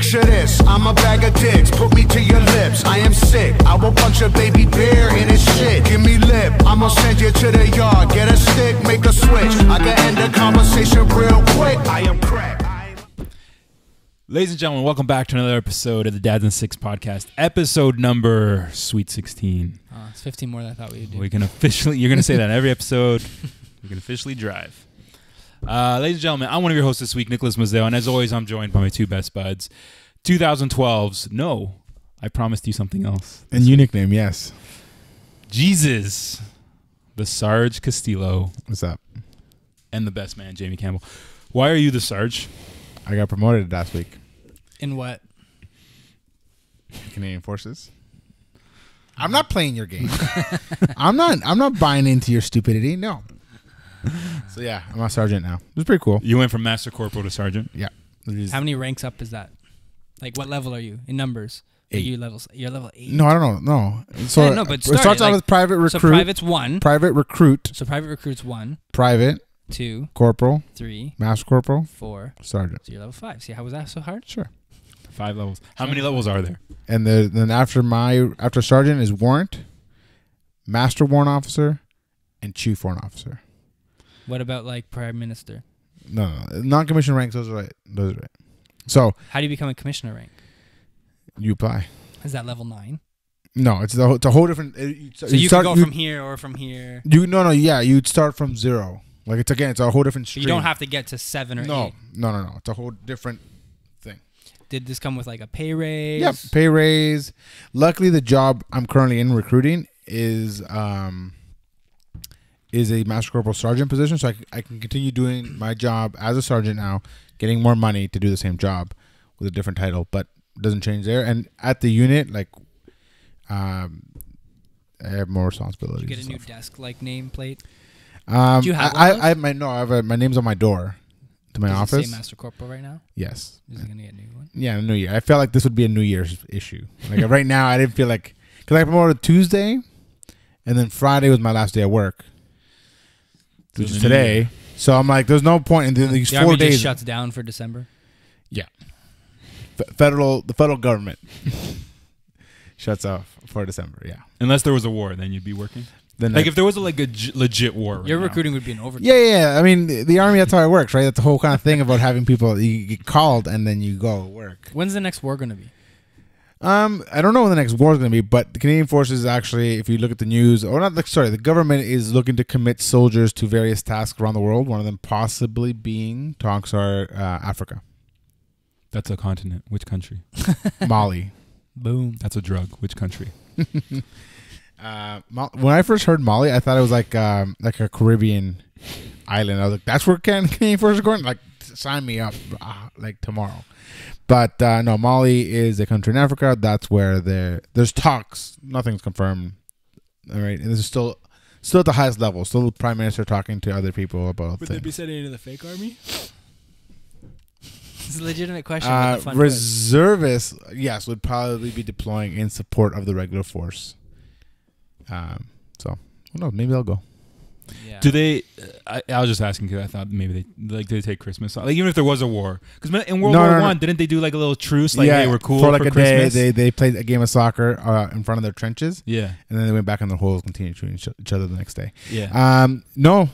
Picture this, I'm a bag of dicks, put me to your lips. I am sick, I will punch a baby bear in his shit. Give me lip, I'ma send you to the yard. Get a stick, make a switch. I can end the conversation real quick. I am crack. Ladies and gentlemen, welcome back to another episode of the Dads and Six Podcast, episode number sweet 16. It's 15 more than I thought we would do. We can officially, you're going to say that in every episode. We can officially drive. Ladies and gentlemen, I'm one of your hosts this week, Nicholas Mazzello, and as always, I'm joined by my two best buds. 2012's, no, I promised you something else. And you nickname, yes. Jesus, the Sarge Castillo. What's up? And the best man, Jamie Campbell. Why are you the Sarge? I got promoted last week. In what? Canadian Forces. I'm not playing your game. I'm not buying into your stupidity. No. So yeah, I'm a sergeant now. It was pretty cool. You went from master corporal to sergeant? Yeah. How many ranks up is that? Like what level are you in numbers? Eight. You're level 8. No, I don't know. No. So yeah, no, but it starts out with private recruit. So private's 1. Private recruit. So private recruit's 1. Private. 2. Corporal. 3. Master corporal. 4. Sergeant. So you're level 5. See, how was that so hard? Sure. 5 levels. How many levels are there? And then after sergeant is warrant, master warrant officer, and chief warrant officer. What about like prime minister? No. Non-commissioned ranks, those are right. So how do you become a commissioner rank? You apply. Is that level 9? No, it's a whole different. So you can go from here or from here. You'd start from 0. Like it's a whole different stream. You don't have to get to 7 or 8. No. It's a whole different thing. Did this come with like a pay raise? Yep, pay raise. Luckily, the job I'm currently in recruiting is a master corporal sergeant position, so I can continue doing my job as a sergeant now, getting more money to do the same job with a different title, but it doesn't change there. And at the unit, like, I have more responsibilities. Did you get a new desk like nameplate? Do you have my name's on my door to my office. Does it say Master Corporal right now? Yes. Is it going to get a new one? Yeah, a new year. I felt like this would be a New Year's issue. Like right now, I didn't feel like, because I promoted Tuesday, and then Friday was my last day at work, which is today. So I'm like, there's no point in these 4 days. Army just shuts down for December. Yeah, the federal government shuts off for December. Yeah, unless there was a war, then you'd be working. Like if there was a legit war, right? Your recruiting would be an overtime. Yeah. I mean, the army, that's how it works, right? That's the whole kind of thing about having people. You get called and then you go work. When's the next war going to be? I don't know when the next war is going to be, but the Canadian Forces actually, if you look at the news, the government is looking to commit soldiers to various tasks around the world. One of them possibly being Africa. That's a continent. Which country? Mali. Boom. That's a drug. Which country? When I first heard Mali, I thought it was like a Caribbean island. I was like, "That's where Canadian Forces are going." Like, sign me up, like tomorrow. But no, Mali is a country in Africa. That's where there's talks. Nothing's confirmed. All right, and this is still at the highest level. Still, the prime minister talking to other people about. Would they be sending into the fake army? It's a legitimate question. Reservists, yes, would probably be deploying in support of the regular force. So I don't know, maybe they'll go. Yeah. Do they? I was just asking because I thought maybe they like, do they take Christmas off? Like even if there was a war, because in World War I, didn't they do like a little truce? Like yeah, they were cool for like a Christmas? Day. They played a game of soccer in front of their trenches. Yeah, and then they went back in their holes, continued shooting each other the next day. Yeah. No.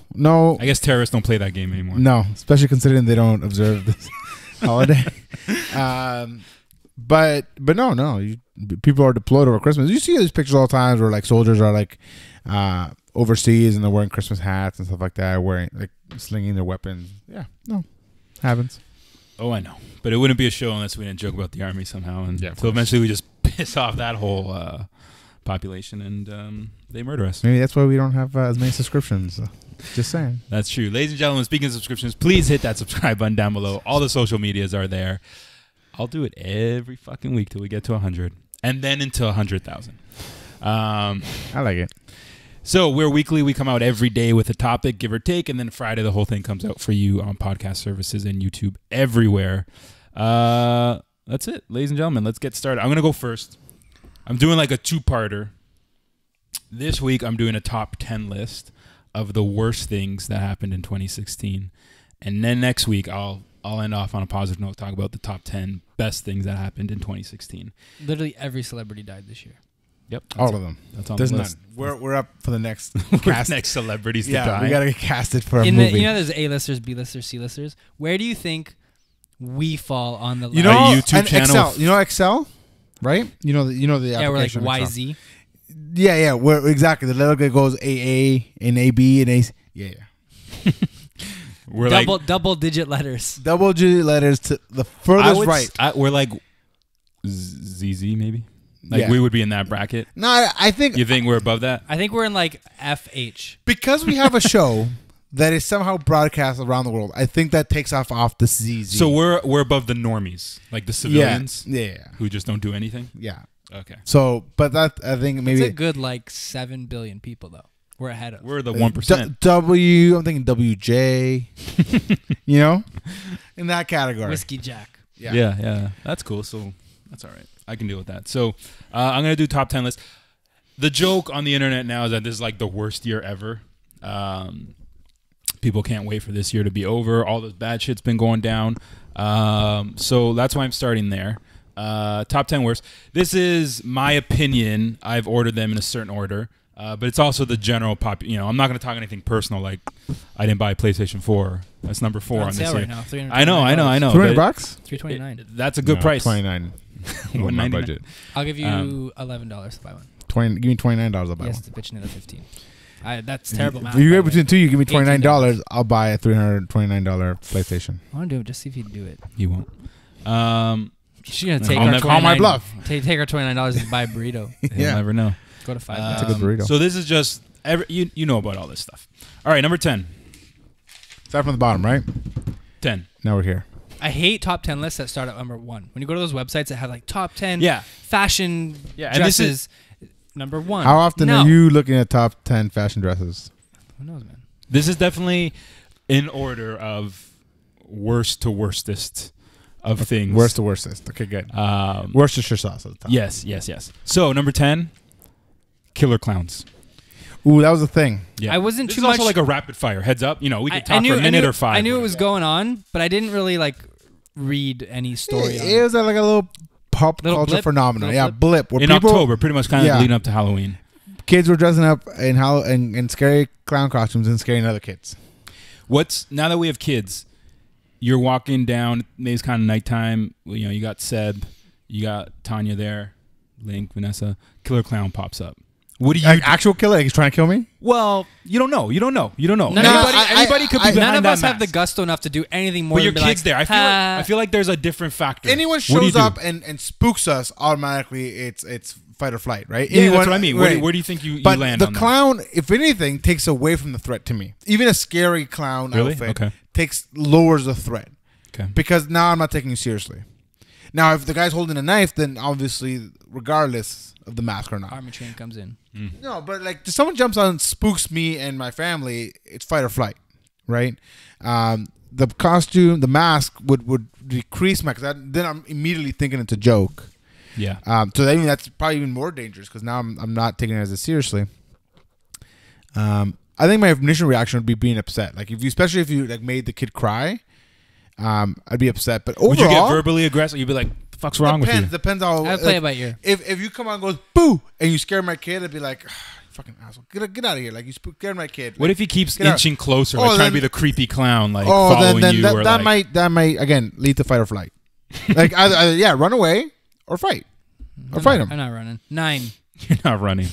I guess terrorists don't play that game anymore. No, especially considering they don't observe this holiday. But no. People are deployed over Christmas. You see these pictures all the time where like soldiers are like overseas and they're wearing Christmas hats and stuff like that, wearing like slinging their weapons. Yeah, no, happens. Oh, I know. But it wouldn't be a show unless we didn't joke about the army somehow. And yeah, so eventually we just piss off that whole population and they murder us. Maybe that's why we don't have as many subscriptions. Just saying. That's true. Ladies and gentlemen, speaking of subscriptions, please hit that subscribe button down below. All the social medias are there. I'll do it every fucking week till we get to 100. And then until 100,000. I like it. So we're weekly. We come out every day with a topic, give or take. And then Friday, the whole thing comes out for you on podcast services and YouTube everywhere. That's it, ladies and gentlemen. Let's get started. I'm going to go first. I'm doing like a two-parter. This week, I'm doing a top 10 list of the worst things that happened in 2016. And then next week, I'll I'll end off on a positive note. Talk about the top 10 best things that happened in 2016. Literally every celebrity died this year. Yep, all of them. That's on the list. We're up for the next cast. Next celebrities to die. We gotta get casted for a movie. You know, there's A-listers, B-listers, C-listers. Where do you think we fall on the list? You know, YouTube channel. You know Excel, right? You know the application. Yeah, we're like YZ. Yeah. We're exactly the little guy goes AA and AB and AC. Yeah. We're double digit letters. Double digit letters to the furthest right. We're like ZZ maybe. Like we would be in that bracket. No, I think... You think we're above that? I think we're in like FH. Because we have a show that is somehow broadcast around the world, I think that takes off the ZZ. So we're above the normies, like the civilians who just don't do anything? Yeah. Okay. So, but that, I think maybe... It's a good like 7 billion people though. We're ahead of. We're the 1%. I'm thinking WJ, you know? In that category. Whiskey Jack. Yeah. That's cool. So that's all right. I can deal with that. So I'm going to do top 10 list. The joke on the internet now is that this is like the worst year ever. People can't wait for this year to be over. All this bad shit's been going down. So that's why I'm starting there. Top 10 worst. This is my opinion. I've ordered them in a certain order. But it's also the general you know, I'm not going to talk anything personal like I didn't buy a PlayStation 4. That's number 4 on this year. Right now, I know. 300 bucks? 329. That's a good price. 29. With my budget. I'll give you $11 to buy one. Give me $29, I'll buy one. Yes, the bitch another 15. That's terrible math. If you're able to do you give me $29, I'll buy a $329 PlayStation. I want to do it just see if he'd do it. He won't. She's going to call my bluff. Take her $29 and buy a burrito. You'll never know. Go to $5. That's a good burrito. So this is just you know about all this stuff. All right, number 10. Start from the bottom, right? 10. Now we're here. I hate top 10 lists that start at number 1. When you go to those websites that have like top 10 fashion dresses, and this is number 1. How often are you looking at top 10 fashion dresses? Who knows, man? This is definitely in order of worst to worstest. Of things. Worst to worstest. Okay, good. Worcestershire sauce at the top. Yes. So number 10. Killer clowns. Ooh, that was a thing. Yeah. I wasn't too much. It's also like a rapid fire. Heads up. You know, we could talk for a minute or 5. I knew it was going on, but I didn't really like read any story. It was like a little pop culture phenomenon. Yeah, blip. In October, pretty much kind of leading up to Halloween. Kids were dressing up in scary clown costumes and scaring other kids. Now that we have kids, you're walking down, maybe it's kind of nighttime. You know, you got Seb, you got Tanya there, Link, Vanessa. Killer clown pops up. What do you like, actual killer? Like he's trying to kill me? Well, you don't know. Everybody could be behind that mask. None of us have the gusto enough to do anything more. But your kid's there. I feel like there's a different factor. Anyone shows up and spooks us automatically. It's fight or flight, right? Yeah, that's what I mean. Right. Where do you think you land on that? But the clown, if anything, takes away from the threat to me. Even a scary clown outfit lowers the threat. Okay. Because now I'm not taking you seriously. Now, if the guy's holding a knife, then obviously, regardless of the mask or not, army train comes in. Mm. No, but like, if someone jumps on and spooks me and my family, it's fight or flight, right? The costume, the mask would decrease my, because then I'm immediately thinking it's a joke. Yeah. So that's probably even more dangerous because now I'm not taking it as seriously. I think my initial reaction would be being upset, like especially if you made the kid cry. I'd be upset, but overall, would you get verbally aggressive? You'd be like, "The fuck's wrong with you?" Depends on. I'd play it by ear. If you come on and goes boo and you scare my kid, I'd be like, "Fucking asshole, get out of here!" Like you scared my kid. Like, what if he keeps inching closer, like trying to be the creepy clown, like following you? That, or that like, might again lead to fight or flight. Like either run away or fight, or fight him. I'm not running. 9. You're not running.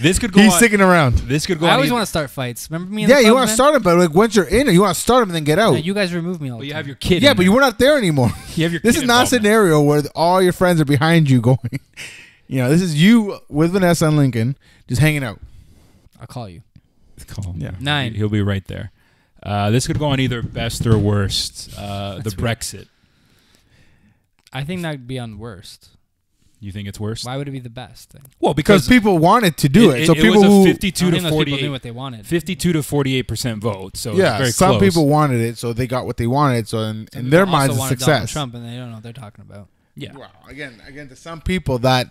This could go. He's sticking around. This could go. I always want to start fights. Remember me? You want to start them, but like once you're in it, you want to start them and then get out. No, you guys remove me all the time. You have your kid. Yeah, but you were not there anymore. You have your. This is not a scenario where all your friends are behind you going. You know, this is you with Vanessa and Lincoln just hanging out. I'll call you. Call him. Yeah. 9. He'll be right there. This could go on either best or worst. The Brexit. I think that'd be on worst. You think it's worse? Why would it be the best thing? Well, because people wanted to do it. So people who 52 to 48 knew what they wanted. 52 to 48% vote. So yeah, very some close. People wanted it, so they got what they wanted. So in their minds, it's success. Donald Trump, and they don't know what they're talking about. Yeah. Well, again, to some people that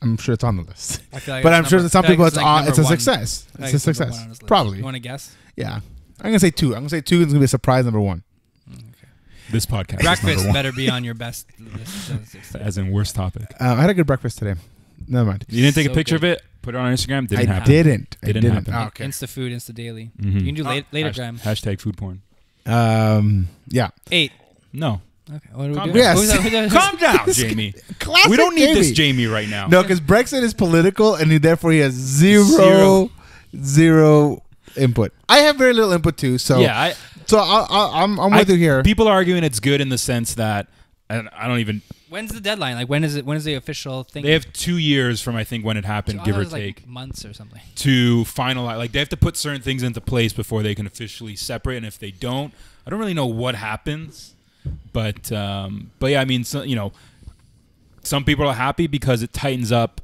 I'm sure it's on the list, like but I'm sure to some people it's a success. It's a success. Probably. You want to guess? Yeah. I'm going to say two. I'm going to say two. It's going to be a surprise number one. Okay. This podcast breakfast better be on your best list. As in worst topic. I had a good breakfast today. Never mind. You didn't take a picture of it? Put it on Instagram? Didn't happen. I didn't. Oh, okay. Insta food, Insta daily. Mm-hmm. You can do later time. Hashtag food porn. Yeah. 8. No. Okay. What are we doing? Yes. Calm down, Jamie. Classic we don't need Jamie. This Jamie right now. No, because Brexit is political, and therefore he has zero input. I have very little input too. So yeah, I'm with you here. People are arguing it's good in the sense that I don't even. When's the deadline? Like when is it? When is the official thing? They have 2 years from I think when it happened, give or take, like months or something, to finalize. Like they have to put certain things into place before they can officially separate. And if they don't, I don't really know what happens. But yeah, I mean, so, you know, some people are happy because it tightens up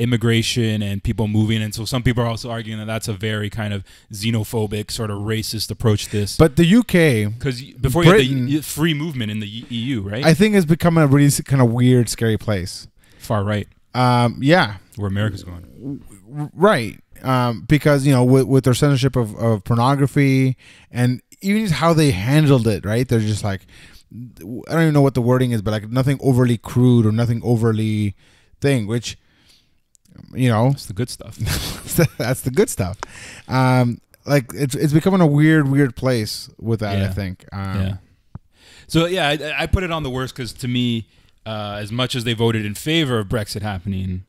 immigration and people moving, and so some people are also arguing that that's a very kind of xenophobic, sort of racist approach to this. But the UK, because before Britain, you had the free movement in the EU, right? I think it's become a really kind of weird, scary place. Far right. Yeah, where America's going. Right, because you know, with their censorship of pornography and. Even how they handled it, right? They're just like, I don't even know what the wording is, but like nothing overly crude or nothing overly thing, which, you know. It's the good stuff. That's the good stuff. Like, it's becoming a weird, weird place with that, yeah. I think. Yeah. So, yeah, I put it on the worst because to me, as much as they voted in favor of Brexit happening,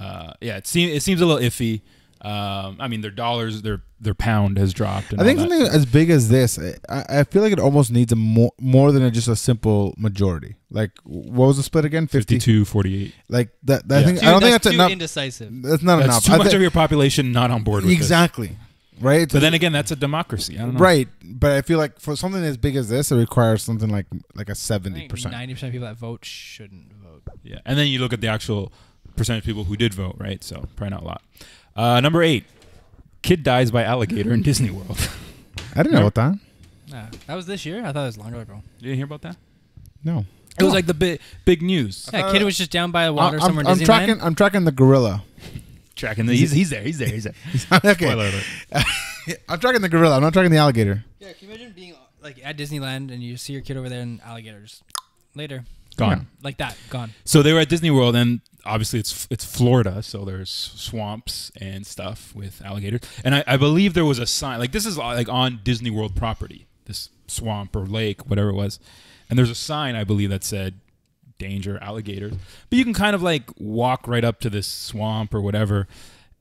yeah, it seems a little iffy. I mean, their dollars, their pound has dropped. And I think something as big as this, I feel like it almost needs a more than just a simple majority. Like, what was the split again? 52-48. Like that. Yeah. I don't think that's enough. Indecisive. That's not enough. Too much of your population not on board with it. Exactly. Right. But then again, that's a democracy. I don't know. Right. But I feel like for something as big as this, it requires something like a 70%. 90% of people that vote shouldn't vote. Yeah. And then you look at the actual percentage of people who did vote. Right. So probably not a lot. Number 8, kid dies by alligator in Disney World. I didn't know about that. Nah, that was this year? I thought it was longer ago. You didn't hear about that? No. It was like the big news. Yeah, kid was just down by the water somewhere in Disneyland. I'm tracking the gorilla. He's there. Okay. Spoiler alert. I'm tracking the gorilla. I'm not tracking the alligator. Yeah, can you imagine being like at Disneyland and you see your kid over there and alligators later. Gone. Yeah. Like that, gone. So they were at Disney World, and obviously it's Florida, so there's swamps and stuff with alligators. And I believe there was a sign, like this is like on Disney World property, this swamp or lake, whatever it was. And there's a sign, I believe, that said, danger, alligators. But you can kind of like walk right up to this swamp or whatever,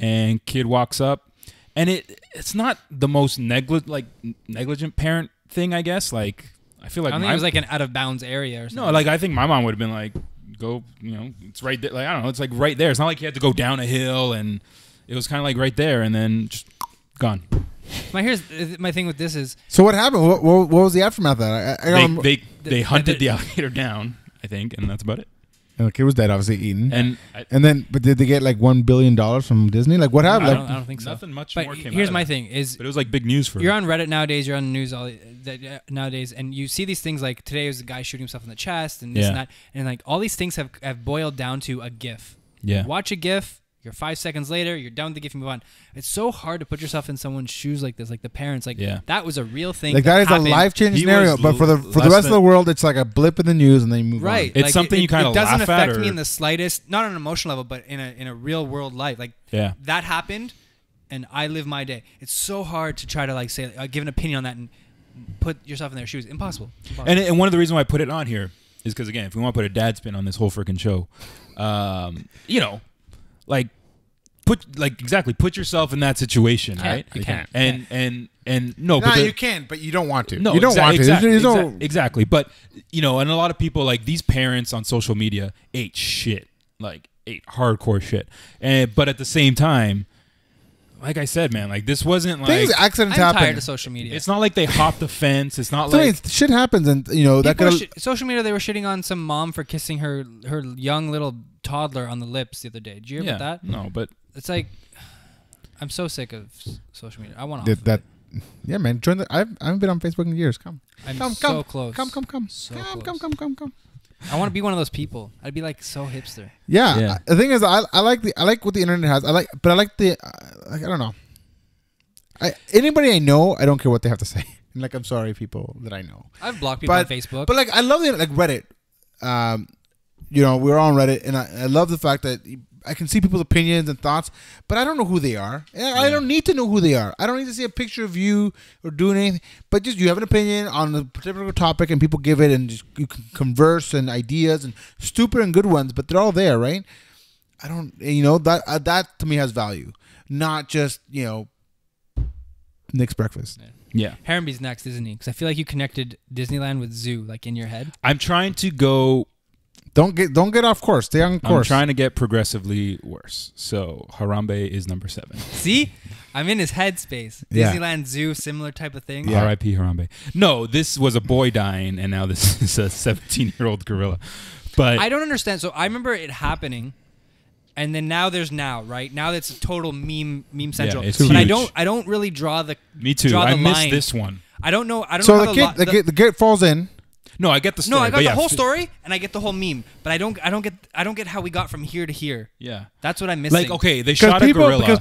and kid walks up. And it's not the most negligent parent thing, I guess, like... I feel like I don't think it was like an out of bounds area or something. No, like I think my mom would have been like, go, you know, it's right there. Like, I don't know, it's like right there. It's not like you had to go down a hill, and it was kind of like right there, and then just gone. Here's my thing with this is. So what happened? What was the aftermath of that? They hunted the alligator down, I think, and that's about it. And the kid was dead, obviously eaten. But did they get like $1 billion from Disney? Like what happened? I don't think so. Nothing much more came out. Here's my thing: it was like big news for. You're on Reddit nowadays. You're on the news all that nowadays, and you see these things like today was a guy shooting himself in the chest, and this and that, and like all these things have boiled down to a GIF. Yeah. You watch a GIF. You're 5 seconds later. You're done with the GIF. You move on. It's so hard to put yourself in someone's shoes like this, like the parents. Like that was a real thing. Like that is happened. A life-changing scenario. But for the rest of the world, it's like a blip in the news, and then you move on. Right. It's like something you kind of laugh at. It doesn't affect me in the slightest. Not on an emotional level, but in a real world life. Like that happened, and I live my day. It's so hard to try to like say give an opinion on that and put yourself in their shoes. Impossible. Impossible. And one of the reasons why I put it on here is because again, if we want to put a dad spin on this whole freaking show, you know. Like, put yourself in that situation, right? You can't. And no, but you can, but you don't want to. No, you don't want to. Exactly. But you know, and a lot of people like these parents on social media ate shit, like ate hardcore shit. And but at the same time, like I said, man, like this wasn't like things, accidents happen. I'm tired of social media. It's not like they hopped the fence. It's not like shit happens, and you know that could social media. They were shitting on some mom for kissing her young little toddler on the lips the other day. Did you hear about that? No, but it's like I'm so sick of social media. I want to off that. Of it. Yeah, man. Join the. I haven't been on Facebook in years. Come, so close. Come. I want to be one of those people. I'd be like so hipster. Yeah. The thing is, I like what the internet has. I like, but I like the. I don't know. Anybody I know, I don't care what they have to say. Like, I'm sorry, people that I know. I've blocked people on Facebook. But, like, I love that, like, Reddit. You know, we're on Reddit, and I love the fact that I can see people's opinions and thoughts, but I don't know who they are. And I don't need to know who they are. I don't need to see a picture of you or doing anything. But just you have an opinion on a particular topic, and people give it, and just you can converse and ideas and stupid and good ones, but they're all there, right? I don't, you know, that to me has value, not just, you know, Nick's breakfast. Yeah. Harambe's next, isn't he? Because I feel like you connected Disneyland with zoo, like in your head. I'm trying to go. Don't get off course. Stay on course. I'm trying to get progressively worse. So Harambe is number 7. See, I'm in his headspace. Disneyland, zoo, similar type of thing. Yeah. R.I.P. Harambe. No, this was a boy dying, and now this is a 17-year-old gorilla. But I don't understand. So I remember it happening, and then now there's right now that's total meme central. Yeah, it's huge. But I don't really draw the. Me too. I missed this one. I don't know. I don't. So know the kid falls in. No, I get the story. No, I got the whole story, and I get the whole meme, but I don't get how we got from here to here. Yeah, that's what I'm missing. Like, okay, they shot a gorilla because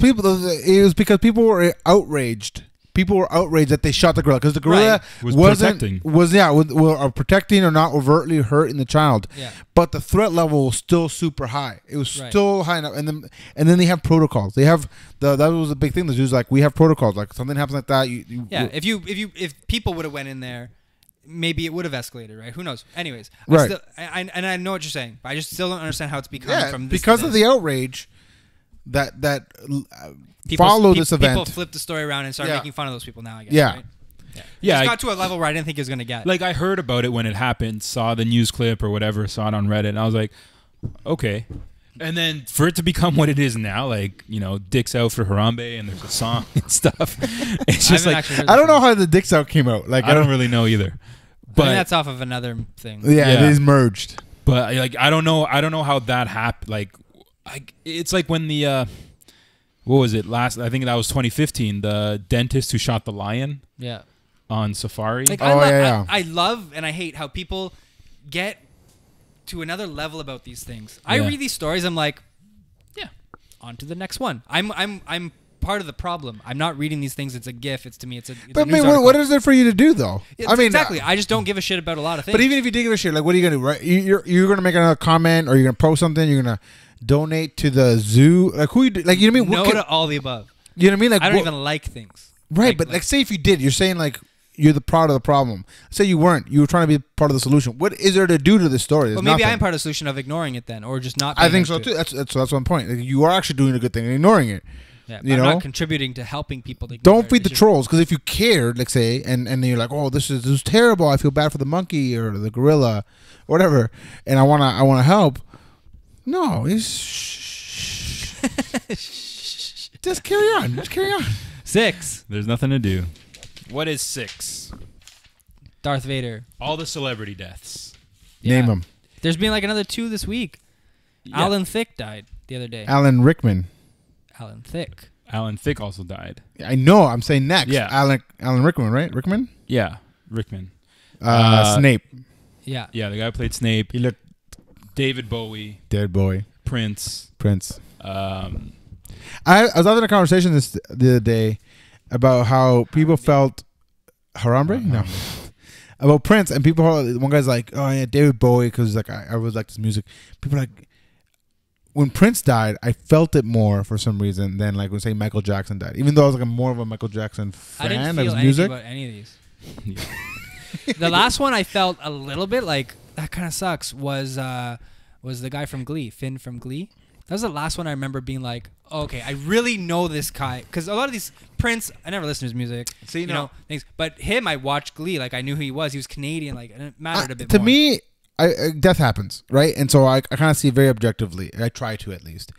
people were outraged. People were outraged that they shot the gorilla because the gorilla was protecting or not overtly hurting the child. Yeah, but the threat level was still super high. It was still high enough, and then they have protocols. They have that was a big thing. The zoo's like, we have protocols. Like something happens like that. If people would have went in there. Maybe it would have escalated, right? Who knows? Anyways, I know what you're saying, but I just still don't understand how it's become from this because of the outrage that followed this event. People flipped the story around and started making fun of those people now, I guess. Yeah. Right? Yeah, it got to a level where I didn't think it was going to get. Like, I heard about it when it happened, saw the news clip or whatever, saw it on Reddit, and I was like, okay. And then for it to become what it is now, like, you know, Dicks Out for Harambe, and there's a song and stuff. It's just like, I don't know how the Dicks Out came out. Like, I don't really know either. But I mean, that's off of another thing. Yeah, it is merged. But like, I don't know how that happened. Like, it's like when the what was it last? I think that was 2015. The dentist who shot the lion. Yeah. On safari. Like, I love and I hate how people get to another level about these things. I read these stories. I'm like, yeah, on to the next one. I'm part of the problem. I'm not reading these things. It's a gif. It's to me. It's but a news article. What is there for you to do though? I mean, exactly. I just don't give a shit about a lot of things. But even if you do give a shit, like, what are you gonna do? Right? You're gonna make another comment, or you're gonna post something. You're gonna donate to the zoo. Like, who? You do, like, you know what I mean? No to all the above. You know what I mean? Like, I don't even like things. Right, like, but like, say if you did, you're saying like. You're the part of the problem. Say you weren't. You were trying to be part of the solution. What is there to do to this story? There's well, maybe nothing. I'm part of the solution of ignoring it then, or just not. I think so too. That's one point. Like, you are actually doing a good thing and ignoring it. Yeah, you know, not contributing to helping people. To don't feed the trolls, because if you cared, like say, and then you're like, oh, this is terrible. I feel bad for the monkey or the gorilla, or whatever, and I wanna help. No, it's just carry on. Just carry on. 6. There's nothing to do. What is 6? Darth Vader. All the celebrity deaths. Yeah. Name them. There's been like another 2 this week. Yeah. Alan Thicke died the other day. Alan Rickman. Alan Thicke. Alan Thicke also died. I know. I'm saying next. Yeah. Alan Rickman, right? Rickman? Yeah. Rickman. Snape. Yeah. Yeah, the guy who played Snape. He looked. David Bowie. David Bowie. Prince. Prince. I was having a conversation the other day. About how people felt Harambe? No. About Prince, and people, one guy's like, oh yeah, David Bowie, because like I really like his music. People are like, when Prince died, I felt it more for some reason than like when say Michael Jackson died. Even though I was like more of a Michael Jackson fan of his music. I didn't feel anything about any of these. The last one I felt a little bit like that kind of sucks was the guy from Glee, Finn from Glee. That was the last one I remember being like, okay, I really know this guy. Because a lot of these, Prince, I never listened to his music. So, you know things. But him, I watched Glee. Like, I knew who he was. He was Canadian. Like, and it mattered a bit more. To me, death happens, right? And so I kind of see it very objectively. I try to, at least.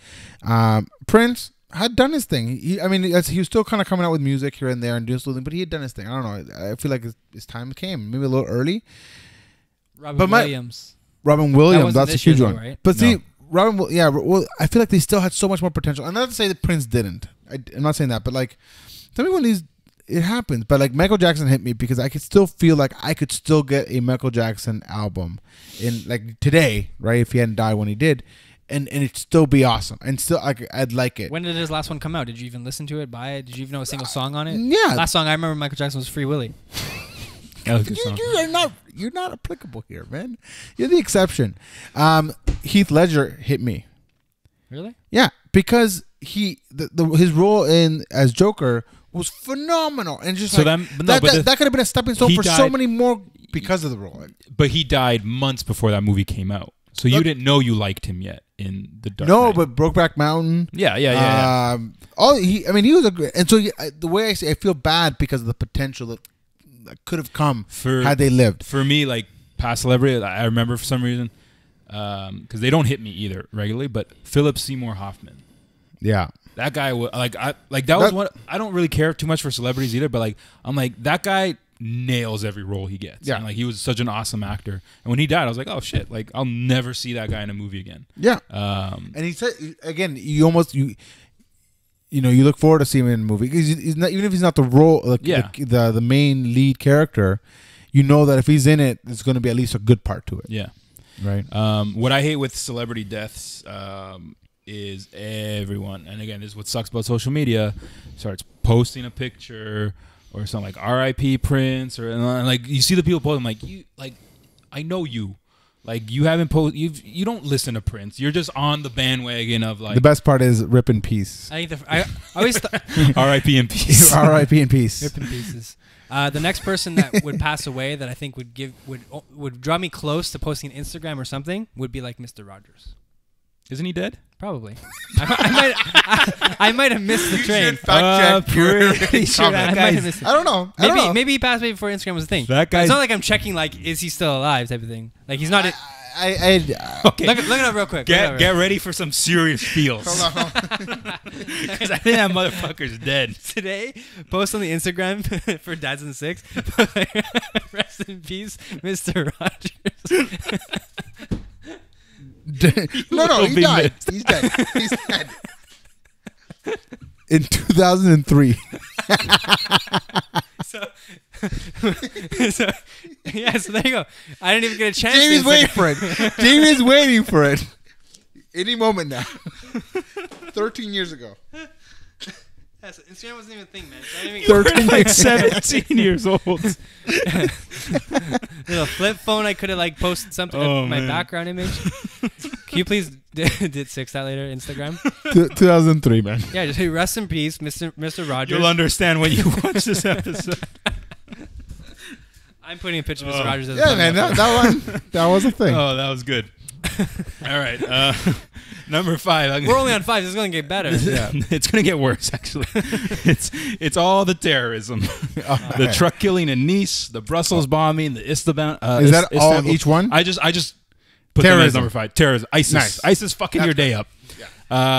Prince had done his thing. He was still kind of coming out with music here and there and doing something, but he had done his thing. I don't know. I feel like his time came. Maybe a little early. Robin Williams, that's a huge one. Right? But see... Well, I feel like they still had so much more potential. And not to say that Prince didn't. I'm not saying that, but like, tell me when it happens. But like, Michael Jackson hit me because I could still feel like I could still get a Michael Jackson album in like today, right? If he hadn't died when he did, and it'd still be awesome, and still I'd like it. When did his last one come out? Did you even listen to it? Buy it? Did you even know a single song on it? Yeah. Last song I remember Michael Jackson was Free Willy. That was a good song. You're not applicable here, man. You're the exception. Heath Ledger hit me. Really? Yeah, because his role as Joker was phenomenal, and just so like that could have been a stepping stone for so many more because of the role. But he died months before that movie came out. So you didn't know you liked him yet in The Dark Knight. But Brokeback Mountain. Yeah. I mean, he was a great... And so the way I say, I feel bad because of the potential that could have come had they lived. For me, like, past celebrity, I remember for some reason, because they don't hit me either regularly, but Philip Seymour Hoffman. Yeah. That guy, was one... I don't really care too much for celebrities either, but, like, I'm like, that guy... nails every role he gets. Yeah, and like he was such an awesome actor, and when he died, I was like, oh shit! Like I'll never see that guy in a movie again. Yeah, and he said again, you look forward to seeing him in a movie because even if he's not the role, like the main lead character, you know that if he's in it, it's going to be at least a good part to it. Yeah, right. What I hate with celebrity deaths is everyone, and again, this is what sucks about social media, starts posting a picture. Or something like R.I.P. Prince, or and like you see the people posting, I know you, like you haven't posted, you don't listen to Prince. You're just on the bandwagon of like. The best part is rip in peace. I always R.I.P. in peace. R.I.P. in peace. Rip in pieces. The next person that would pass away that I think would draw me close to posting an Instagram or something would be like Mr. Rogers. Isn't he dead? Probably. I might have missed the train. You should fact check your comment. I don't know. Maybe he passed away before Instagram was a thing. That guy. It's not like I'm checking like is he still alive type of thing. Like he's not. Okay. Look it up real quick. Get ready for some serious feels. Hold on. Because I think that motherfucker's dead. Today, post on the Instagram for Dads and Six. Rest in peace, Mr. Rogers. No, he died. He's dead. He's dead. In 2003. so there you go. I didn't even get a chance. Jamie's waiting for it. Jamie's waiting for it. Any moment now. 13 years ago. Yeah, so Instagram wasn't even a thing, man. So you were like 17 years old. Little flip phone. I could have like posted something of my background image. Can you please did six that later Instagram? 2003, man. Yeah, just say rest in peace, Mr. Rogers. You'll understand when you watch this episode. I'm putting a picture of Mr. Rogers. As yeah, man, that was a thing. Oh, that was good. All right, number 5. We're only on 5. It's going to get better. Yeah. It's going to get worse, actually. It's all the terrorism, the truck killing in Nice, the Brussels bombing, the Istanbul. Is that all? Each one? I just put terrorism them as number 5. Terrorism, ISIS, nice. ISIS fucking your day up. Yeah.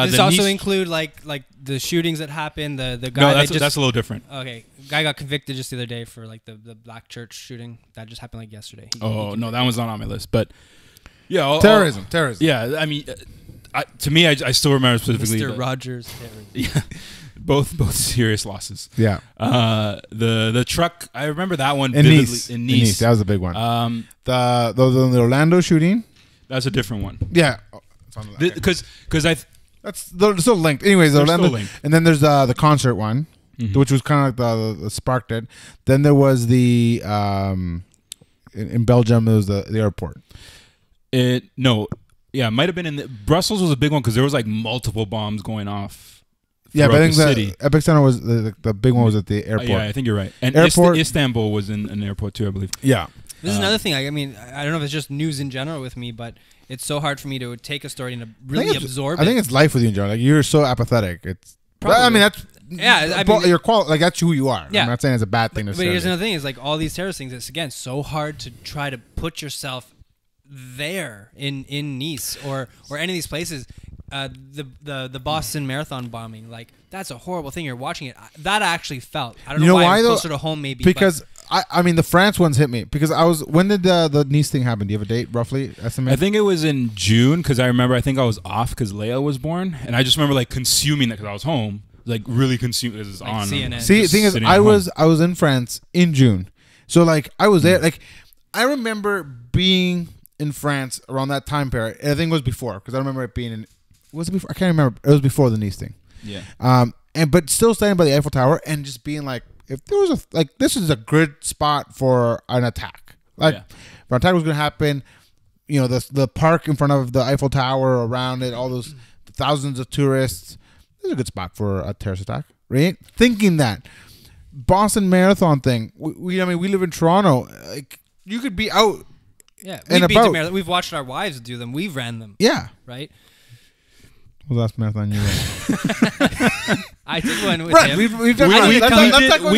Does this also include like the shootings that happened? The guy. No, that's a little different. Okay, guy got convicted just the other day for like the black church shooting that just happened like yesterday. No, that one's not on my list, but. Yeah, terrorism. Yeah, I mean, to me, I still remember specifically Mr. Rogers. Terrorism. Yeah, both serious losses. Yeah, the truck. I remember that one vividly, in Nice. That was a big one. The Orlando shooting. That's a different one. Yeah, because they're still linked. Anyways, the Orlando, still linked. And then there's the concert one, which was kind of like the sparked it. Then there was the in Belgium. It was the airport. It might have been in Brussels was a big one because there was like multiple bombs going off. Yeah, but I think the epicenter was the big one was at the airport. Yeah, I think you're right. And Istanbul was in an airport too, I believe. Yeah, this is another thing. I mean, I don't know if it's just news in general with me, but it's so hard for me to take a story and to really absorb. I think it's life with you in general. Like you're so apathetic. It's probably. I mean that's. Yeah, I mean, your quality, like that's who you are. Yeah. I'm not saying it's a bad thing. But here's another thing: is like all these terrorist things. It's again so hard to try to put yourself. There in Nice or any of these places, the Boston Marathon bombing, like that's a horrible thing. You're watching it. That I actually felt. I don't know why though? Closer to home maybe because I mean the France ones hit me because I was when did the Nice thing happen? Do you have a date roughly? Estimate? I think it was in June because I remember I think I was off because Leia was born and I just remember like consuming that because I was home like really consuming this is like on. CNN. See the thing is I was in France in June, so like I was there like I remember being. in France around that time period. I think it was before, because I remember it being in. Was it before? I can't remember. It was before the Nice thing. Yeah. And but still standing by the Eiffel Tower and just being like, if there was a like, this is a good spot for an attack. Like, yeah. If an attack was going to happen, you know, the park in front of the Eiffel Tower, around it, all those thousands of tourists. This is a good spot for a terrorist attack, right? Thinking that Boston Marathon thing. I mean, we live in Toronto. Like, you could be out. Yeah, we beat the marathon. We've watched our wives do them. We've ran them. Yeah, right. Well, last marathon you ran. I did one with him. We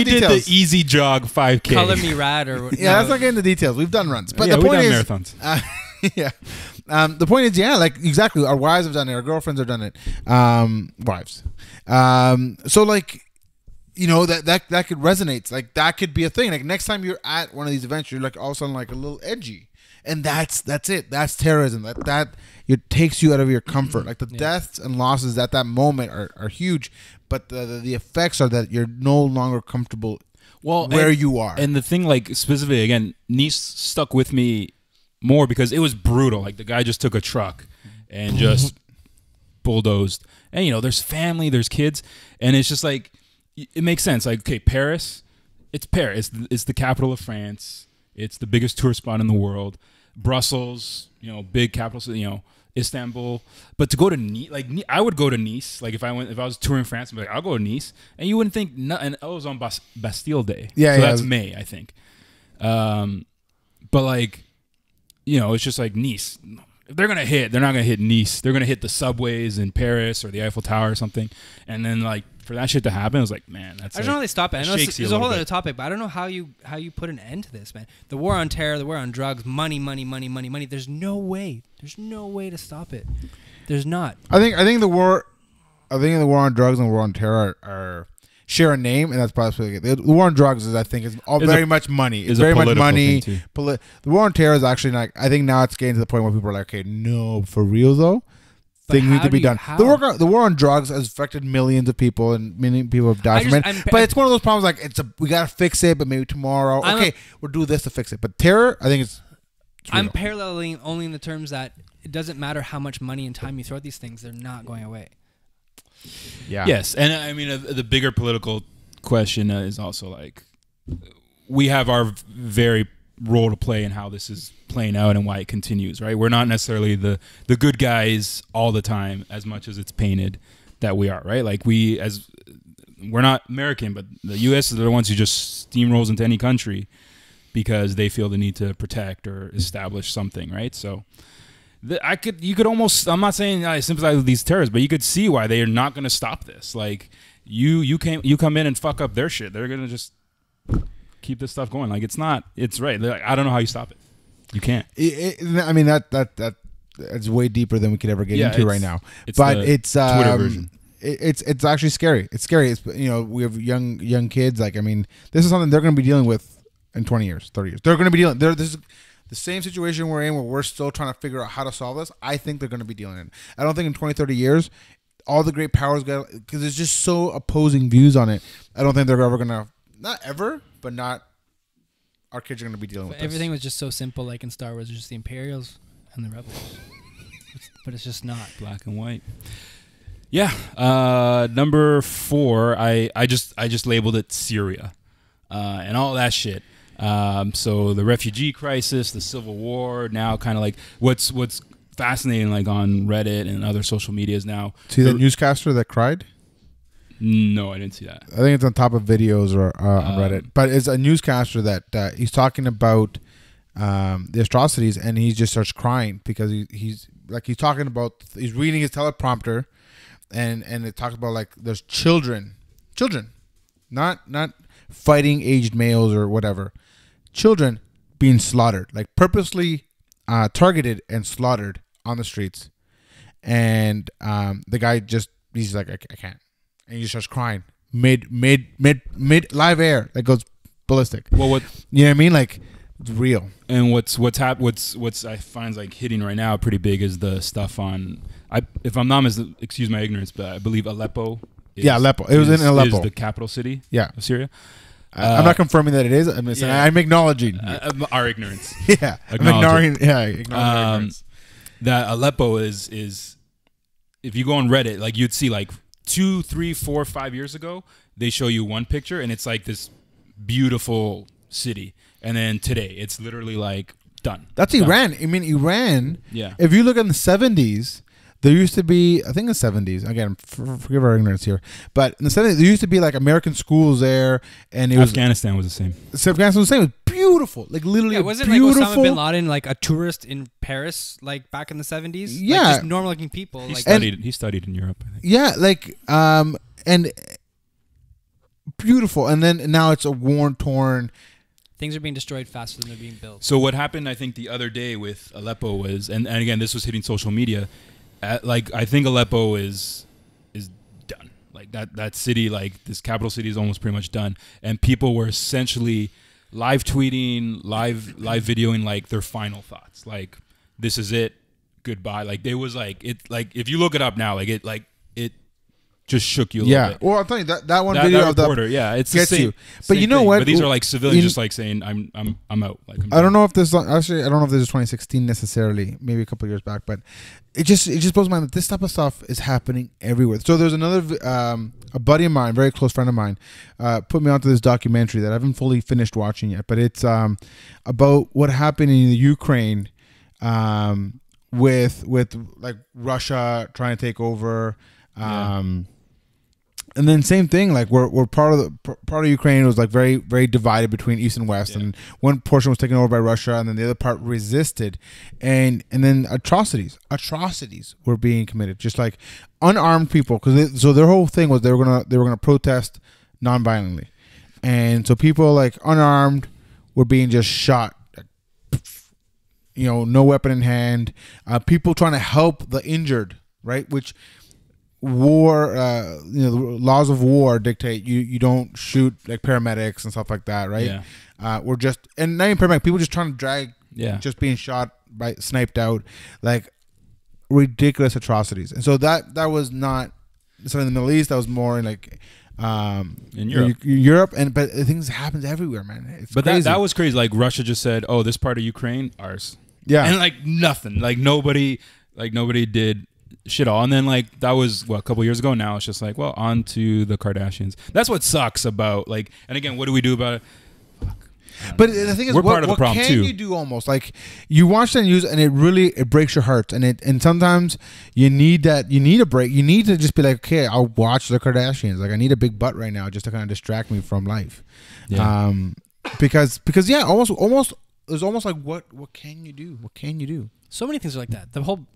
did the easy jog 5K. Color me rad or yeah, that's not getting the details. We've done runs, but yeah, the point is marathons. Yeah, the point is, yeah, like exactly. Our wives have done it. Our girlfriends have done it. Wives. So like, you know, that could resonate. Like that could be a thing. Like next time you're at one of these events, you're like all of a sudden like a little edgy. And that's it. That's terrorism. It takes you out of your comfort. Like the deaths and losses at that moment are huge, but the effects are that you're no longer comfortable where you are. And the thing, like specifically, again, Nice stuck with me more because it was brutal. Like the guy just took a truck and just bulldozed. And you know, there's family, there's kids, and it's just like it makes sense. Like okay, Paris, it's Paris. It's the capital of France. It's the biggest tourist spot in the world. Brussels, you know, big capital city, you know, Istanbul. But to go to Nice, like I would go to Nice. Like if I was touring France, I'd be like, I'll go to Nice. And you wouldn't think nothing. It was on Bastille Day. Yeah, so yeah. That's May, I think. But like, you know, it's just like Nice. If they're going to hit, they're not going to hit Nice. They're going to hit the subways in Paris or the Eiffel Tower or something. And then like, for that shit to happen, I was like, man, that's. I don't know how they stop it. I know there's a whole other topic, but I don't know how you put an end to this, man. The war on terror, the war on drugs, money, money, money, money, money. There's no way. There's no way to stop it. There's not. I think the war on drugs and the war on terror are share a name, and that's probably the war on drugs. I think it's very much money. The war on terror is actually not. I think now it's getting to the point where people are like, okay, no, for real though. Things need to be done. The war on drugs has affected millions of people, and many people have died from it. But it's one of those problems. Like we gotta fix it, but maybe tomorrow. Okay, we'll do this to fix it. But terror, I think it's I'm paralleling only in the terms that it doesn't matter how much money and time you throw at these things; they're not going away. Yeah. Yes, and I mean the bigger political question is also like we have our very role to play in how this is playing out and why it continues, right? We're not necessarily the good guys all the time as much as it's painted that we are, right? Like we're not American, but the US are the ones who just steamrolls into any country because they feel the need to protect or establish something, right? So you could almost, I'm not saying I sympathize with these terrorists, but you could see why they are not going to stop this. Like you come in and fuck up their shit, they're going to just keep this stuff going. Like it's right. Like, I don't know how you stop it. You can't. I mean that's way deeper than we could ever get into right now. It's actually scary. It's scary. It's, you know, we have young kids. Like I mean, this is something they're going to be dealing with in 20 years, 30 years. They're going to be dealing. This is the same situation we're in where we're still trying to figure out how to solve this. I think they're going to be dealing in. I don't think in 20, 30 years, all the great powers got, because there's just so opposing views on it. I don't think they're ever going to. Not ever, but not our kids are going to be dealing with this. Everything was just so simple, like in Star Wars, just the Imperials and the Rebels. But it's just not black and white. Yeah, number 4, I just labeled it Syria, and all that shit. So the refugee crisis, the civil war, now kind of like what's fascinating, like on Reddit and other social medias now. See the newscaster that cried? No, I didn't see that. I think it's on top of videos or on Reddit. But it's a newscaster that he's talking about the atrocities, and he just starts crying because he's talking about, he's reading his teleprompter, and it talks about like there's children, not fighting aged males or whatever, children being slaughtered, like purposely targeted and slaughtered on the streets, and the guy just he's like I can't. And he just starts crying mid live air, that goes ballistic. Well, what you know what I mean? Like it's real. And what's I find like hitting right now pretty big is the stuff on if I'm not excuse my ignorance, but I believe Aleppo. Aleppo. It was in Aleppo, is the capital city. Yeah, of Syria. I'm not confirming that it is. I'm acknowledging our ignorance. Yeah, acknowledging ignorance. That Aleppo is if you go on Reddit, like you'd see like 2, 3, 4, 5 years ago, they show you one picture and it's like this beautiful city, and then today it's literally like done. That's done. Iran. I mean, Iran. Yeah. If you look in the 70s. There used to be, I think in the 70s, again, forgive our ignorance here, but in the 70s, there used to be like American schools there. And it Afghanistan was the same. Afghanistan was the same. It was beautiful. Like literally wasn't beautiful. Like Osama bin Laden, like a tourist in Paris, like back in the 70s? Yeah. Like just normal looking people. He studied in Europe, I think. Yeah, like, and beautiful. And then now it's a worn, torn. Things are being destroyed faster than they're being built. So what happened, I think, the other day with Aleppo was, and again, this was hitting social media, like I think Aleppo is done. Like that city, like this capital city, is almost pretty much done. And people were essentially live tweeting, live videoing like their final thoughts. Like, this is it, goodbye. Like they was like it. Like if you look it up now, it just shook you. A little bit. Well, I'm telling you that one video that reporter, of the it's gets the same, you. But you know what? But these are like civilians, just like saying I'm out. Like I don't know if this I don't know if this is 2016 necessarily. Maybe a couple of years back, but. It just blows my mind that this type of stuff is happening everywhere. So there's another a buddy of mine, very close friend of mine, put me onto this documentary that I haven't fully finished watching yet, but it's about what happened in the Ukraine with like Russia trying to take over, and then same thing, like we're part of Ukraine was like very very divided between east and west, and one portion was taken over by Russia, and then the other part resisted, and then atrocities were being committed, just like unarmed people, because so their whole thing was they were gonna protest non-violently, and so people like unarmed were being just shot, you know, no weapon in hand, people trying to help the injured, right, which. War, you know, the laws of war dictate you don't shoot like paramedics and stuff like that, right? Yeah. We're just and not even paramedic people just trying to drag, just being shot by sniped out, like ridiculous atrocities. And so that was not something in the Middle East. That was more in like in Europe, and but things happens everywhere, man. It's crazy. That was crazy. Like Russia just said, "Oh, this part of Ukraine, ours." Yeah, and like nothing, like nobody did. Shit all. And then like that was what, a couple years ago. Now it's just like, well, on to the Kardashians. That's what sucks about like, and again, what do we do about it? Fuck. But the thing is, we're part of the problem too. What can you do? Almost like you watch the news and it really breaks your heart, and sometimes you need that, you need a break, you need to just be like, okay, I'll watch the Kardashians, like I need a big butt right now just to kind of distract me from life. Because yeah, almost it's almost like what can you do? What can you do? So many things are like that. The whole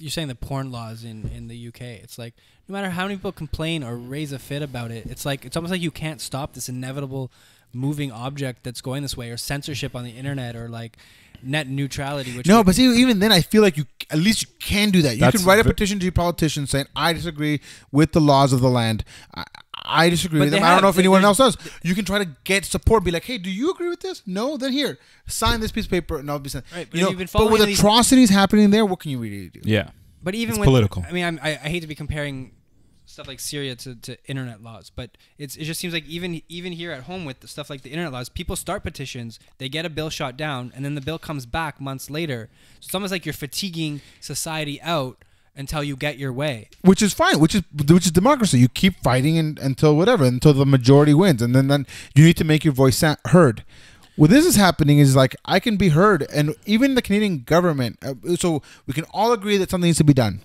you're saying the porn laws in the UK. It's like no matter how many people complain or raise a fit about it, it's like it's almost like you can't stop this inevitable moving object that's going this way, or censorship on the internet, or like net neutrality. Which no, but see, even then, I feel like you at least you can do that. You can write a petition to your politicians saying, "I disagree with the laws of the land. I disagree with them. I don't know if anyone else does." You can try to get support. Be like, "Hey, do you agree with this? No? Then here, sign this piece of paper, and I'll be sent." Right, but with atrocities happening there, what can you really do? Yeah, but even when political. I mean, I hate to be comparing stuff like Syria to internet laws, but it just seems like even here at home with the stuff like the internet laws, people start petitions, they get a bill shot down, and then the bill comes back months later. So it's almost like you're fatiguing society out until you get your way, which is fine, which is democracy. You keep fighting until the majority wins, and then you need to make your voice heard. What this is happening is like I can be heard, and even the Canadian government. So we can all agree that something needs to be done.